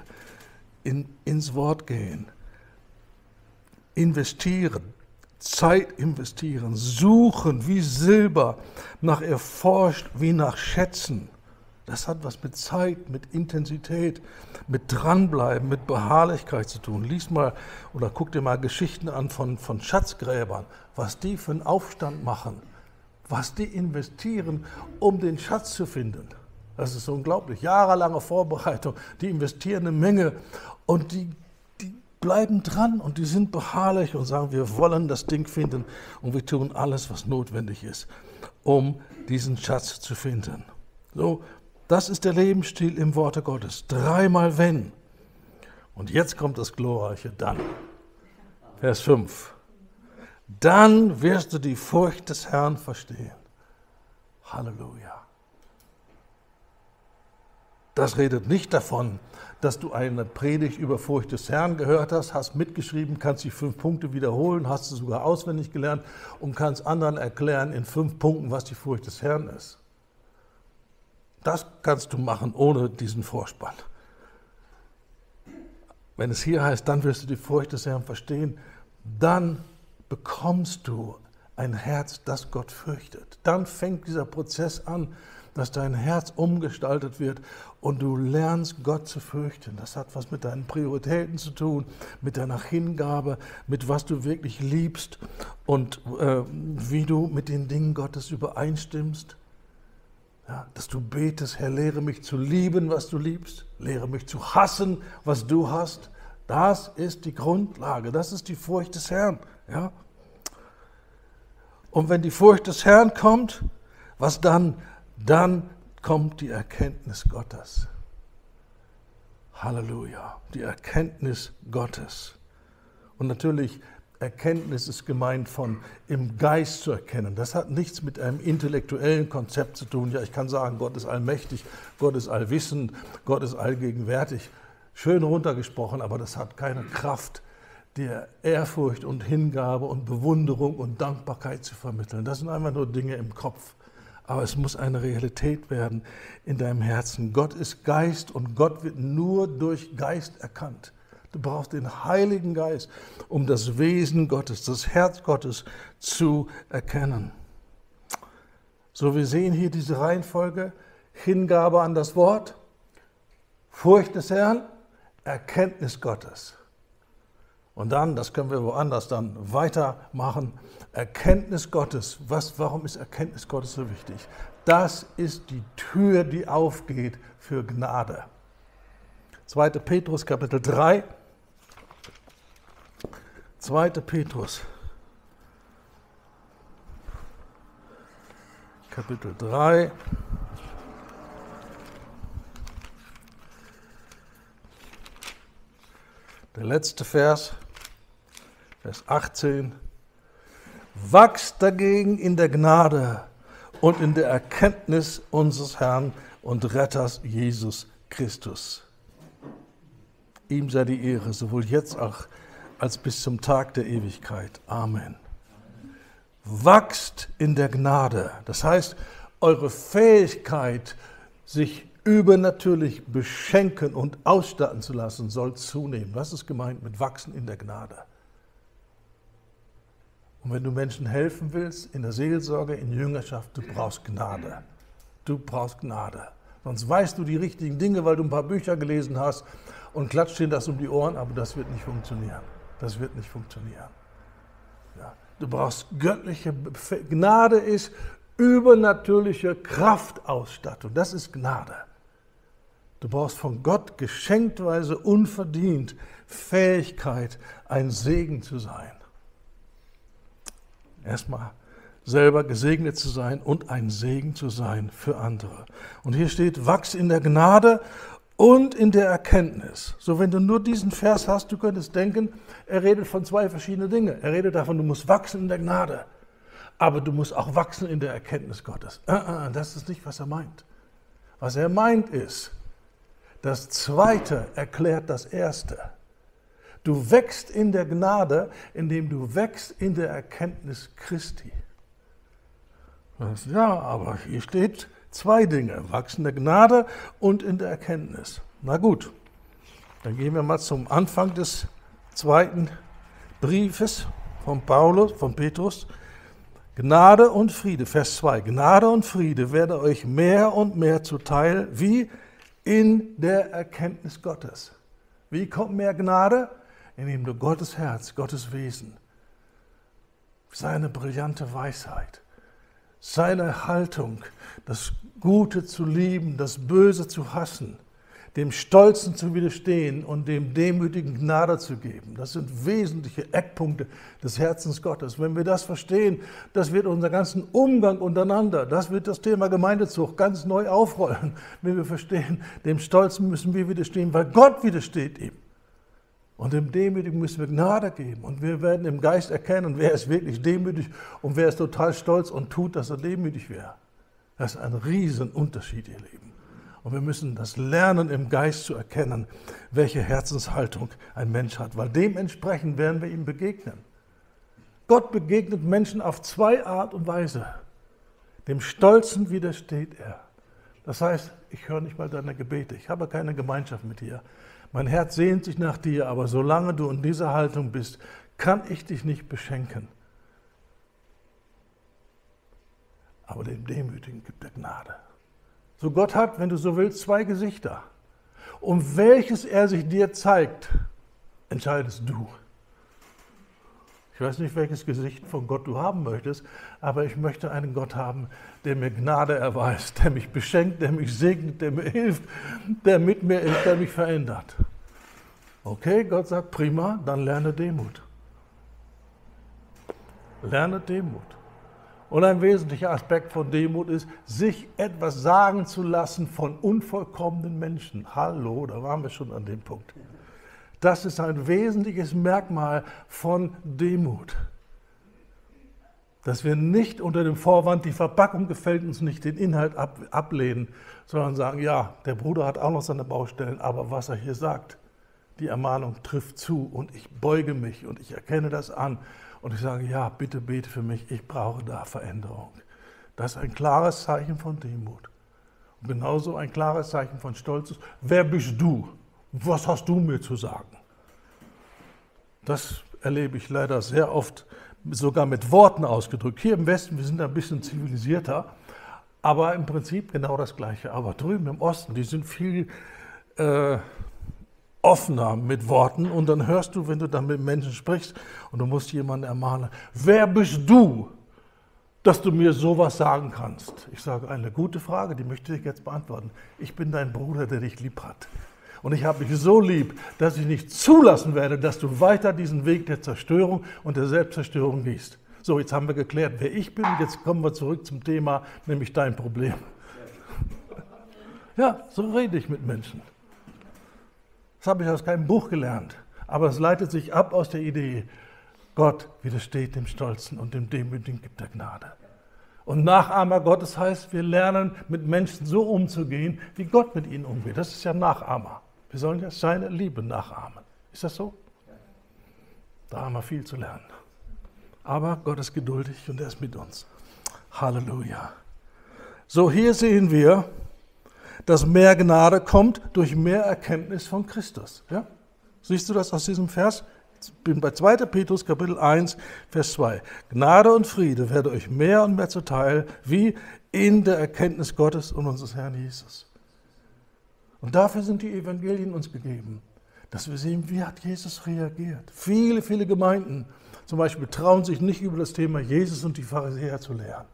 Ins Wort gehen, investieren, Zeit investieren, suchen wie Silber, nach erforscht wie nach Schätzen. Das hat was mit Zeit, mit Intensität, mit Dranbleiben, mit Beharrlichkeit zu tun. Lies mal oder guck dir mal Geschichten an von Schatzgräbern, was die für einen Aufstand machen, was die investieren, um den Schatz zu finden. Das ist unglaublich. Jahrelange Vorbereitung, die investieren eine Menge und die bleiben dran und die sind beharrlich und sagen, wir wollen das Ding finden und wir tun alles, was notwendig ist, um diesen Schatz zu finden. So. Das ist der Lebensstil im Worte Gottes. Dreimal wenn. Und jetzt kommt das glorreiche Dann. Vers 5. Dann wirst du die Furcht des Herrn verstehen. Halleluja. Das redet nicht davon, dass du eine Predigt über Furcht des Herrn gehört hast, hast mitgeschrieben, kannst die 5 Punkte wiederholen, hast du sogar auswendig gelernt und kannst anderen erklären in 5 Punkten, was die Furcht des Herrn ist. Das kannst du machen ohne diesen Vorspann. Wenn es hier heißt, dann wirst du die Furcht des Herrn verstehen, dann bekommst du ein Herz, das Gott fürchtet. Dann fängt dieser Prozess an, dass dein Herz umgestaltet wird und du lernst, Gott zu fürchten. Das hat was mit deinen Prioritäten zu tun, mit deiner Hingabe, mit was du wirklich liebst und wie du mit den Dingen Gottes übereinstimmst. Ja, dass du betest, Herr, lehre mich zu lieben, was du liebst, lehre mich zu hassen, was du hast. Das ist die Grundlage, das ist die Furcht des Herrn. Ja? Und wenn die Furcht des Herrn kommt, was dann? Dann kommt die Erkenntnis Gottes. Halleluja, die Erkenntnis Gottes. Und natürlich, Erkenntnis ist gemeint von im Geist zu erkennen. Das hat nichts mit einem intellektuellen Konzept zu tun. Ja, ich kann sagen, Gott ist allmächtig, Gott ist allwissend, Gott ist allgegenwärtig. Schön runtergesprochen, aber das hat keine Kraft, dir Ehrfurcht und Hingabe und Bewunderung und Dankbarkeit zu vermitteln. Das sind einfach nur Dinge im Kopf. Aber es muss eine Realität werden in deinem Herzen. Gott ist Geist und Gott wird nur durch Geist erkannt. Du brauchst den Heiligen Geist, um das Wesen Gottes, das Herz Gottes zu erkennen. So, wir sehen hier diese Reihenfolge, Hingabe an das Wort, Furcht des Herrn, Erkenntnis Gottes. Und dann, das können wir woanders dann weitermachen, Erkenntnis Gottes. Warum ist Erkenntnis Gottes so wichtig? Das ist die Tür, die aufgeht für Gnade. 2. Petrus, Kapitel 3. 2. Petrus, Kapitel 3, der letzte Vers, Vers 18. Wachst dagegen in der Gnade und in der Erkenntnis unseres Herrn und Retters Jesus Christus. Ihm sei die Ehre, sowohl jetzt als bis zum Tag der Ewigkeit. Amen. Wachst in der Gnade. Das heißt, eure Fähigkeit, sich übernatürlich beschenken und ausstatten zu lassen, soll zunehmen. Das ist gemeint mit Wachsen in der Gnade. Und wenn du Menschen helfen willst, in der Seelsorge, in Jüngerschaft, du brauchst Gnade. Du brauchst Gnade. Sonst weißt du die richtigen Dinge, weil du ein paar Bücher gelesen hast und klatscht dir das um die Ohren, aber das wird nicht funktionieren. Das wird nicht funktionieren. Ja. Du brauchst göttliche Gnade, ist übernatürliche Kraftausstattung. Das ist Gnade. Du brauchst von Gott geschenkteweise unverdient Fähigkeit, ein Segen zu sein. Erstmal selber gesegnet zu sein und ein Segen zu sein für andere. Und hier steht, wachs in der Gnade und in der Erkenntnis. So, wenn du nur diesen Vers hast, du könntest denken, er redet von zwei verschiedenen Dingen. Er redet davon, du musst wachsen in der Gnade, aber du musst auch wachsen in der Erkenntnis Gottes. Das ist nicht, was er meint. Was er meint ist, das Zweite erklärt das Erste. Du wächst in der Gnade, indem du wächst in der Erkenntnis Christi. Ja, aber hier steht zwei Dinge, wachsen in der Gnade und in der Erkenntnis. Na gut, dann gehen wir mal zum Anfang des zweiten Briefes von Petrus. Gnade und Friede, Vers 2, Gnade und Friede werde euch mehr und mehr zuteil, wie in der Erkenntnis Gottes. Wie kommt mehr Gnade? Indem du Gottes Herz, Gottes Wesen, seine brillante Weisheit, seine Haltung, das Gute zu lieben, das Böse zu hassen, dem Stolzen zu widerstehen und dem Demütigen Gnade zu geben. Das sind wesentliche Eckpunkte des Herzens Gottes. Wenn wir das verstehen, das wird unseren ganzen Umgang untereinander, das wird das Thema Gemeindezucht ganz neu aufrollen, wenn wir verstehen, dem Stolzen müssen wir widerstehen, weil Gott widersteht ihm. Und dem Demütigen müssen wir Gnade geben. Und wir werden im Geist erkennen, wer ist wirklich demütig und wer ist total stolz und tut, dass er demütig wäre. Das ist ein Riesenunterschied, ihr Lieben. Und wir müssen das lernen, im Geist zu erkennen, welche Herzenshaltung ein Mensch hat. Weil dementsprechend werden wir ihm begegnen. Gott begegnet Menschen auf zwei Art und Weise. Dem Stolzen widersteht er. Das heißt, ich höre nicht mal deine Gebete. Ich habe keine Gemeinschaft mit dir. Mein Herz sehnt sich nach dir, aber solange du in dieser Haltung bist, kann ich dich nicht beschenken. Aber dem Demütigen gibt er Gnade. So, Gott hat, wenn du so willst, zwei Gesichter. Um welches er sich dir zeigt, entscheidest du. Ich weiß nicht, welches Gesicht von Gott du haben möchtest, aber ich möchte einen Gott haben, der mir Gnade erweist, der mich beschenkt, der mich segnet, der mir hilft, der mit mir ist, der mich verändert. Okay, Gott sagt, prima, dann lerne Demut. Lerne Demut. Und ein wesentlicher Aspekt von Demut ist, sich etwas sagen zu lassen von unvollkommenen Menschen. Hallo, da waren wir schon an dem Punkt. Das ist ein wesentliches Merkmal von Demut. Dass wir nicht unter dem Vorwand, die Verpackung gefällt uns nicht, den Inhalt ablehnen, sondern sagen, ja, der Bruder hat auch noch seine Baustellen, aber was er hier sagt, die Ermahnung trifft zu und ich beuge mich und ich erkenne das an und ich sage, ja, bitte bete für mich, ich brauche da Veränderung. Das ist ein klares Zeichen von Demut. Und genauso ein klares Zeichen von Stolz ist, wer bist du? Was hast du mir zu sagen? Das erlebe ich leider sehr oft, sogar mit Worten ausgedrückt. Hier im Westen, wir sind ein bisschen zivilisierter, aber im Prinzip genau das Gleiche. Aber drüben im Osten, die sind viel offener mit Worten. Und dann hörst du, wenn du dann mit Menschen sprichst und du musst jemanden ermahnen, wer bist du, dass du mir sowas sagen kannst? Ich sage, eine gute Frage, die möchte ich jetzt beantworten. Ich bin dein Bruder, der dich lieb hat. Und ich habe dich so lieb, dass ich nicht zulassen werde, dass du weiter diesen Weg der Zerstörung und der Selbstzerstörung gehst. So, jetzt haben wir geklärt, wer ich bin. Jetzt kommen wir zurück zum Thema, nämlich dein Problem. Ja, so rede ich mit Menschen. Das habe ich aus keinem Buch gelernt. Aber es leitet sich ab aus der Idee, Gott widersteht dem Stolzen und dem Demütigen gibt er Gnade. Und Nachahmer Gottes heißt, wir lernen, mit Menschen so umzugehen, wie Gott mit ihnen umgeht. Das ist ja Nachahmer. Wir sollen ja seine Liebe nachahmen. Ist das so? Da haben wir viel zu lernen. Aber Gott ist geduldig und er ist mit uns. Halleluja. So, hier sehen wir, dass mehr Gnade kommt durch mehr Erkenntnis von Christus. Ja? Siehst du das aus diesem Vers? Ich bin bei 2. Petrus, Kapitel 1, Vers 2. Gnade und Friede werde euch mehr und mehr zuteil, wie in der Erkenntnis Gottes und unseres Herrn Jesus. Und dafür sind die Evangelien uns gegeben, dass wir sehen, wie hat Jesus reagiert. Viele, viele Gemeinden zum Beispiel trauen sich nicht über das Thema Jesus und die Pharisäer zu lehren.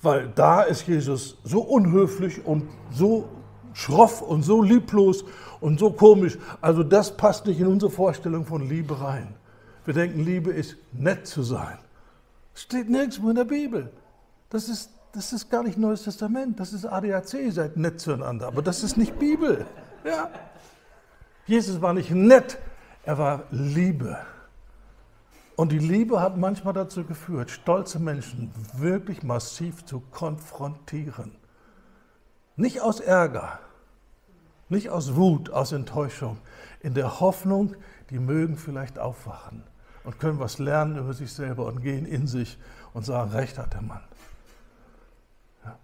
Weil da ist Jesus so unhöflich und so schroff und so lieblos und so komisch. Also das passt nicht in unsere Vorstellung von Liebe rein. Wir denken, Liebe ist nett zu sein. Steht nirgendwo in der Bibel. Das ist gar nicht Neues Testament. Das ist ADAC, seid nett zueinander. Aber das ist nicht Bibel. Ja. Jesus war nicht nett, er war Liebe. Und die Liebe hat manchmal dazu geführt, stolze Menschen wirklich massiv zu konfrontieren. Nicht aus Ärger, nicht aus Wut, aus Enttäuschung, in der Hoffnung, die mögen vielleicht aufwachen und können was lernen über sich selber und gehen in sich und sagen, recht hat der Mann. Ja.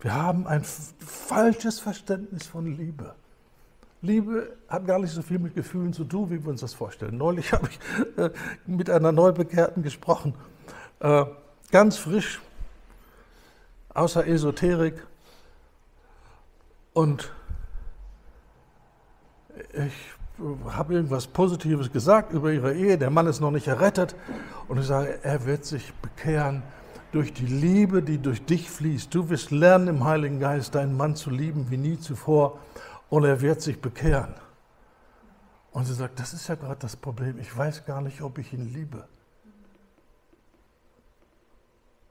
Wir haben ein falsches Verständnis von Liebe. Liebe hat gar nicht so viel mit Gefühlen zu tun, wie wir uns das vorstellen. Neulich habe ich mit einer Neubekehrten gesprochen, ganz frisch, außer Esoterik. Und ich habe irgendwas Positives gesagt über ihre Ehe, der Mann ist noch nicht errettet. Und ich sage, er wird sich bekehren durch die Liebe, die durch dich fließt. Du wirst lernen im Heiligen Geist, deinen Mann zu lieben wie nie zuvor. Und er wird sich bekehren. Und sie sagt, das ist ja gerade das Problem. Ich weiß gar nicht, ob ich ihn liebe.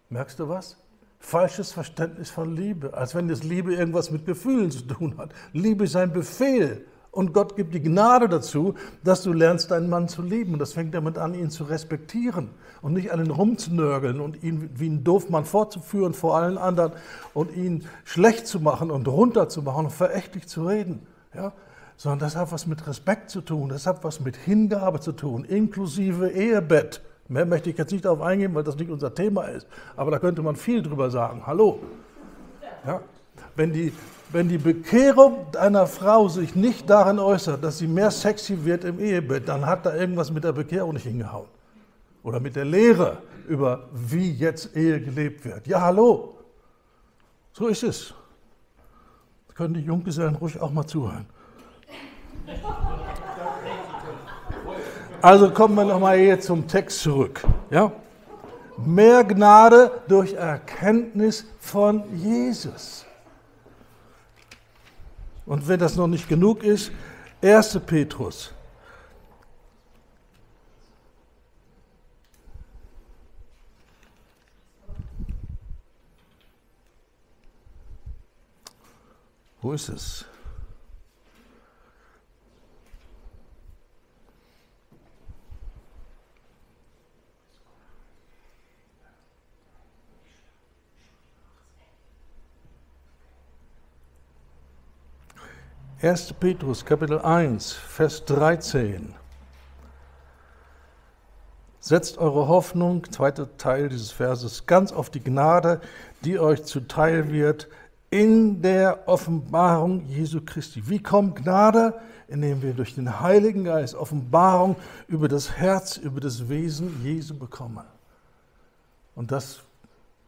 Merkst du was? Falsches Verständnis von Liebe. Als wenn das Liebe irgendwas mit Gefühlen zu tun hat. Liebe ist ein Befehl. Und Gott gibt die Gnade dazu, dass du lernst, deinen Mann zu lieben. Und das fängt damit an, ihn zu respektieren. Und nicht an ihn rumzunörgeln und ihn wie einen Doofmann vorzuführen vor allen anderen. Und ihn schlecht zu machen und runterzumachen und verächtlich zu reden. Ja? Sondern das hat was mit Respekt zu tun. Das hat was mit Hingabe zu tun. Inklusive Ehebett. Mehr möchte ich jetzt nicht darauf eingehen, weil das nicht unser Thema ist. Aber da könnte man viel drüber sagen. Hallo. Ja? Wenn die Bekehrung einer Frau sich nicht darin äußert, dass sie mehr sexy wird im Ehebett, dann hat da irgendwas mit der Bekehrung nicht hingehauen. Oder mit der Lehre über, wie jetzt Ehe gelebt wird. Ja, hallo. So ist es. Da können die Junggesellen ruhig auch mal zuhören. Also kommen wir nochmal hier zum Text zurück. Ja? Mehr Gnade durch Erkenntnis von Jesus. Und wenn das noch nicht genug ist, 1. Petrus. Wo ist es? 1. Petrus, Kapitel 1, Vers 13. Setzt eure Hoffnung, zweiter Teil dieses Verses, ganz auf die Gnade, die euch zuteil wird in der Offenbarung Jesu Christi. Wie kommt Gnade? Indem wir durch den Heiligen Geist Offenbarung über das Herz, über das Wesen Jesu bekommen. Und das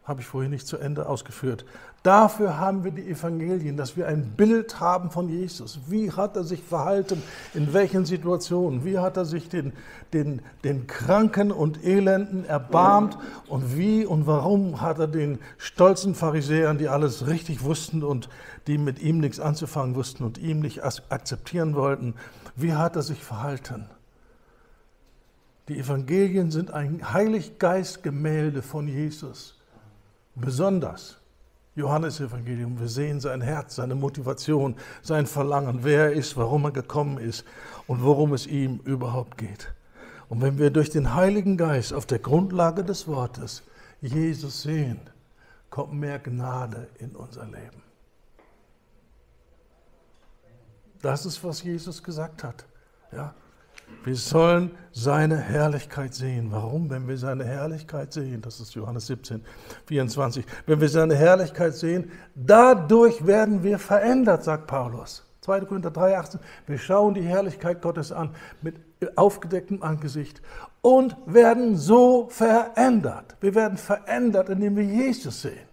habe ich vorhin nicht zu Ende ausgeführt. Dafür haben wir die Evangelien, dass wir ein Bild haben von Jesus. Wie hat er sich verhalten? In welchen Situationen? Wie hat er sich den Kranken und Elenden erbarmt? Und wie und warum hat er den stolzen Pharisäern, die alles richtig wussten und die mit ihm nichts anzufangen wussten und ihm nicht akzeptieren wollten, wie hat er sich verhalten? Die Evangelien sind ein Heiliggeistgemälde von Jesus. Besonders Johannes Evangelium, wir sehen sein Herz, seine Motivation, sein Verlangen, wer er ist, warum er gekommen ist und worum es ihm überhaupt geht. Und wenn wir durch den Heiligen Geist auf der Grundlage des Wortes Jesus sehen, kommt mehr Gnade in unser Leben. Das ist, was Jesus gesagt hat. Ja? Wir sollen seine Herrlichkeit sehen. Warum? Wenn wir seine Herrlichkeit sehen, das ist Johannes 17, 24. Wenn wir seine Herrlichkeit sehen, dadurch werden wir verändert, sagt Paulus. 2. Korinther 3, 18. Wir schauen die Herrlichkeit Gottes an mit aufgedecktem Angesicht und werden so verändert. Wir werden verändert, indem wir Jesus sehen.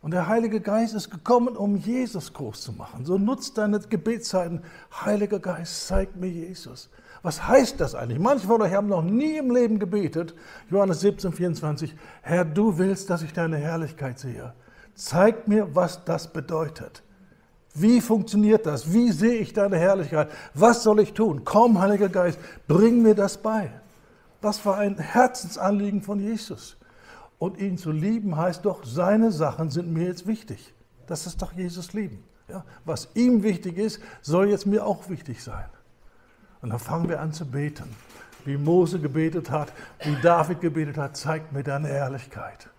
Und der Heilige Geist ist gekommen, um Jesus groß zu machen. So nutzt deine Gebetszeiten. Heiliger Geist, zeig mir Jesus. Was heißt das eigentlich? Manche von euch haben noch nie im Leben gebetet. Johannes 17, 24. Herr, du willst, dass ich deine Herrlichkeit sehe. Zeig mir, was das bedeutet. Wie funktioniert das? Wie sehe ich deine Herrlichkeit? Was soll ich tun? Komm, Heiliger Geist, bring mir das bei. Das war ein Herzensanliegen von Jesus. Und ihn zu lieben heißt doch, seine Sachen sind mir jetzt wichtig. Das ist doch Jesus lieben. Ja? Was ihm wichtig ist, soll jetzt mir auch wichtig sein. Und dann fangen wir an zu beten. Wie Mose gebetet hat, wie David gebetet hat, zeigt mir deine Herrlichkeit.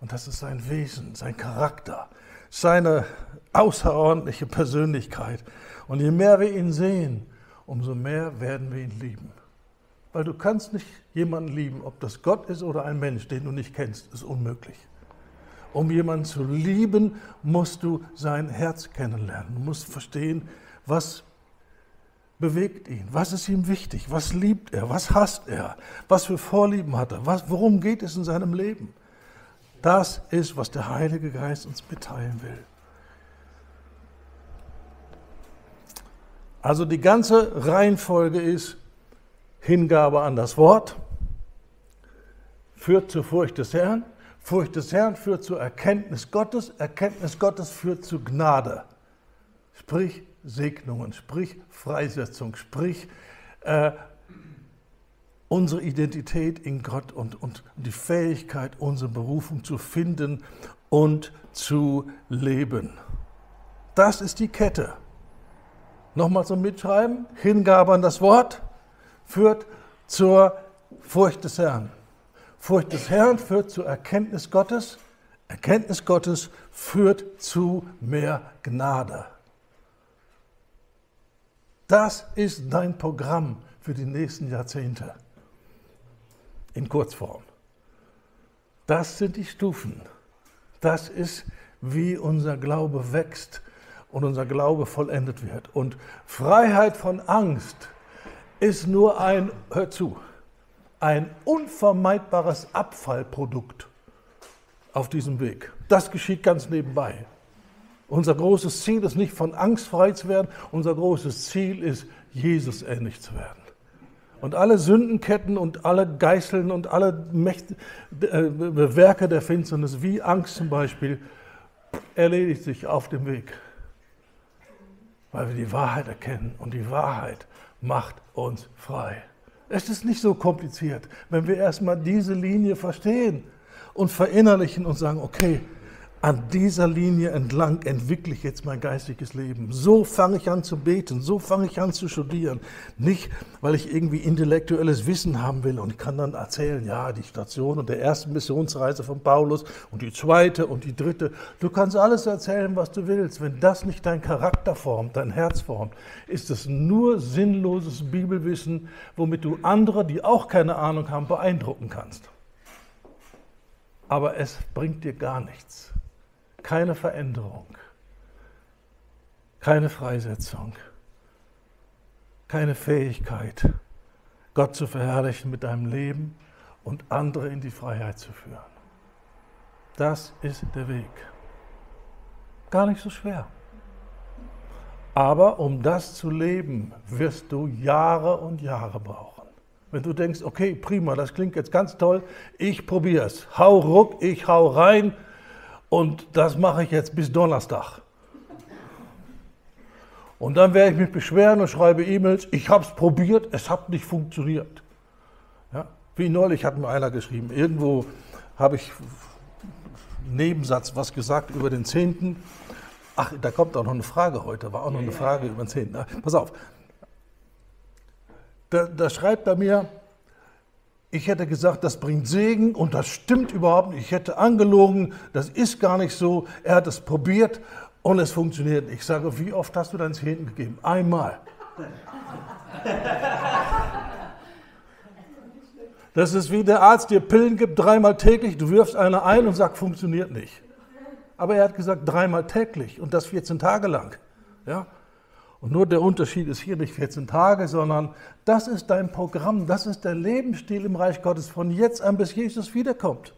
Und das ist sein Wesen, sein Charakter, seine außerordentliche Persönlichkeit. Und je mehr wir ihn sehen, umso mehr werden wir ihn lieben. Weil du kannst nicht jemanden lieben, ob das Gott ist oder ein Mensch, den du nicht kennst, ist unmöglich. Um jemanden zu lieben, musst du sein Herz kennenlernen. Du musst verstehen, was bewegt ihn, was ist ihm wichtig, was liebt er, was hasst er, was für Vorlieben hat er, worum geht es in seinem Leben. Das ist, was der Heilige Geist uns mitteilen will. Also die ganze Reihenfolge ist, Hingabe an das Wort führt zur Furcht des Herrn führt zur Erkenntnis Gottes führt zu Gnade, sprich Segnungen, sprich Freisetzung, sprich unsere Identität in Gott und die Fähigkeit, unsere Berufung zu finden und zu leben. Das ist die Kette. Nochmal zum Mitschreiben, Hingabe an das Wort führt zur Furcht des Herrn. Furcht des Herrn führt zur Erkenntnis Gottes. Erkenntnis Gottes führt zu mehr Gnade. Das ist dein Programm für die nächsten Jahrzehnte. In Kurzform. Das sind die Stufen. Das ist, wie unser Glaube wächst und unser Glaube vollendet wird. Und Freiheit von Angst ist nur ein, hör zu, ein unvermeidbares Abfallprodukt auf diesem Weg. Das geschieht ganz nebenbei. Unser großes Ziel ist nicht, von Angst frei zu werden. Unser großes Ziel ist, Jesus ähnlich zu werden. Und alle Sündenketten und alle Geißeln und alle Werke der Finsternis, wie Angst zum Beispiel, erledigt sich auf dem Weg. Weil wir die Wahrheit erkennen und die Wahrheit macht uns frei. Es ist nicht so kompliziert, wenn wir erstmal diese Linie verstehen und verinnerlichen und sagen, okay, an dieser Linie entlang entwickle ich jetzt mein geistiges Leben. So fange ich an zu beten, so fange ich an zu studieren. Nicht, weil ich irgendwie intellektuelles Wissen haben will und kann dann erzählen, ja, die Station und der ersten Missionsreise von Paulus und die zweite und die dritte. Du kannst alles erzählen, was du willst. Wenn das nicht dein Charakter formt, dein Herz formt, ist es nur sinnloses Bibelwissen, womit du andere, die auch keine Ahnung haben, beeindrucken kannst. Aber es bringt dir gar nichts. Keine Veränderung, keine Freisetzung, keine Fähigkeit, Gott zu verherrlichen mit deinem Leben und andere in die Freiheit zu führen. Das ist der Weg. Gar nicht so schwer. Aber um das zu leben, wirst du Jahre und Jahre brauchen. Wenn du denkst, okay, prima, das klingt jetzt ganz toll, ich probiere es. Hau ruck, ich hau rein. Und das mache ich jetzt bis Donnerstag. Und dann werde ich mich beschweren und schreibe E-Mails, ich habe es probiert, es hat nicht funktioniert. Ja? Wie neulich hat mir einer geschrieben, irgendwo habe ich einen Nebensatz was gesagt über den 10. Ach, da kommt auch noch eine Frage heute, war auch noch eine Frage über den 10. Pass auf, da schreibt er mir, ich hätte gesagt, das bringt Segen und das stimmt überhaupt nicht. Ich hätte angelogen, das ist gar nicht so. Er hat es probiert und es funktioniert nicht. Ich sage, wie oft hast du deinen Zehnten gegeben? Einmal. Das ist wie der Arzt, der Pillen gibt, 3-mal täglich, du wirfst eine ein und sagst, funktioniert nicht. Aber er hat gesagt, 3-mal täglich und das 14 Tage lang. Ja? Und nur der Unterschied ist hier nicht 14 Tage, sondern das ist dein Programm, das ist der Lebensstil im Reich Gottes von jetzt an, bis Jesus wiederkommt.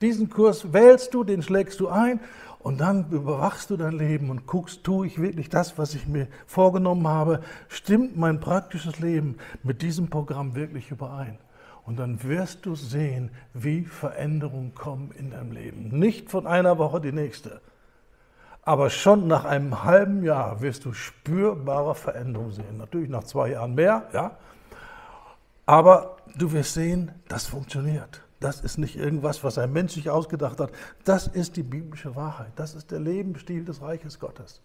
Diesen Kurs wählst du, den schlägst du ein und dann überwachst du dein Leben und guckst, tue ich wirklich das, was ich mir vorgenommen habe, stimmt mein praktisches Leben mit diesem Programm wirklich überein? Und dann wirst du sehen, wie Veränderungen kommen in deinem Leben. Nicht von einer Woche die nächste, aber schon nach einem halben Jahr wirst du spürbare Veränderungen sehen. Natürlich nach 2 Jahren mehr, ja, aber du wirst sehen, das funktioniert. Das ist nicht irgendwas, was ein Mensch sich ausgedacht hat. Das ist die biblische Wahrheit. Das ist der Lebensstil des Reiches Gottes.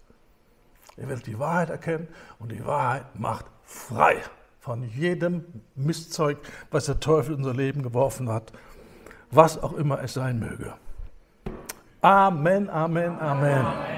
Ihr werdet die Wahrheit erkennen und die Wahrheit macht frei von jedem Mistzeug, was der Teufel in unser Leben geworfen hat. Was auch immer es sein möge. Amen, Amen, Amen. Amen.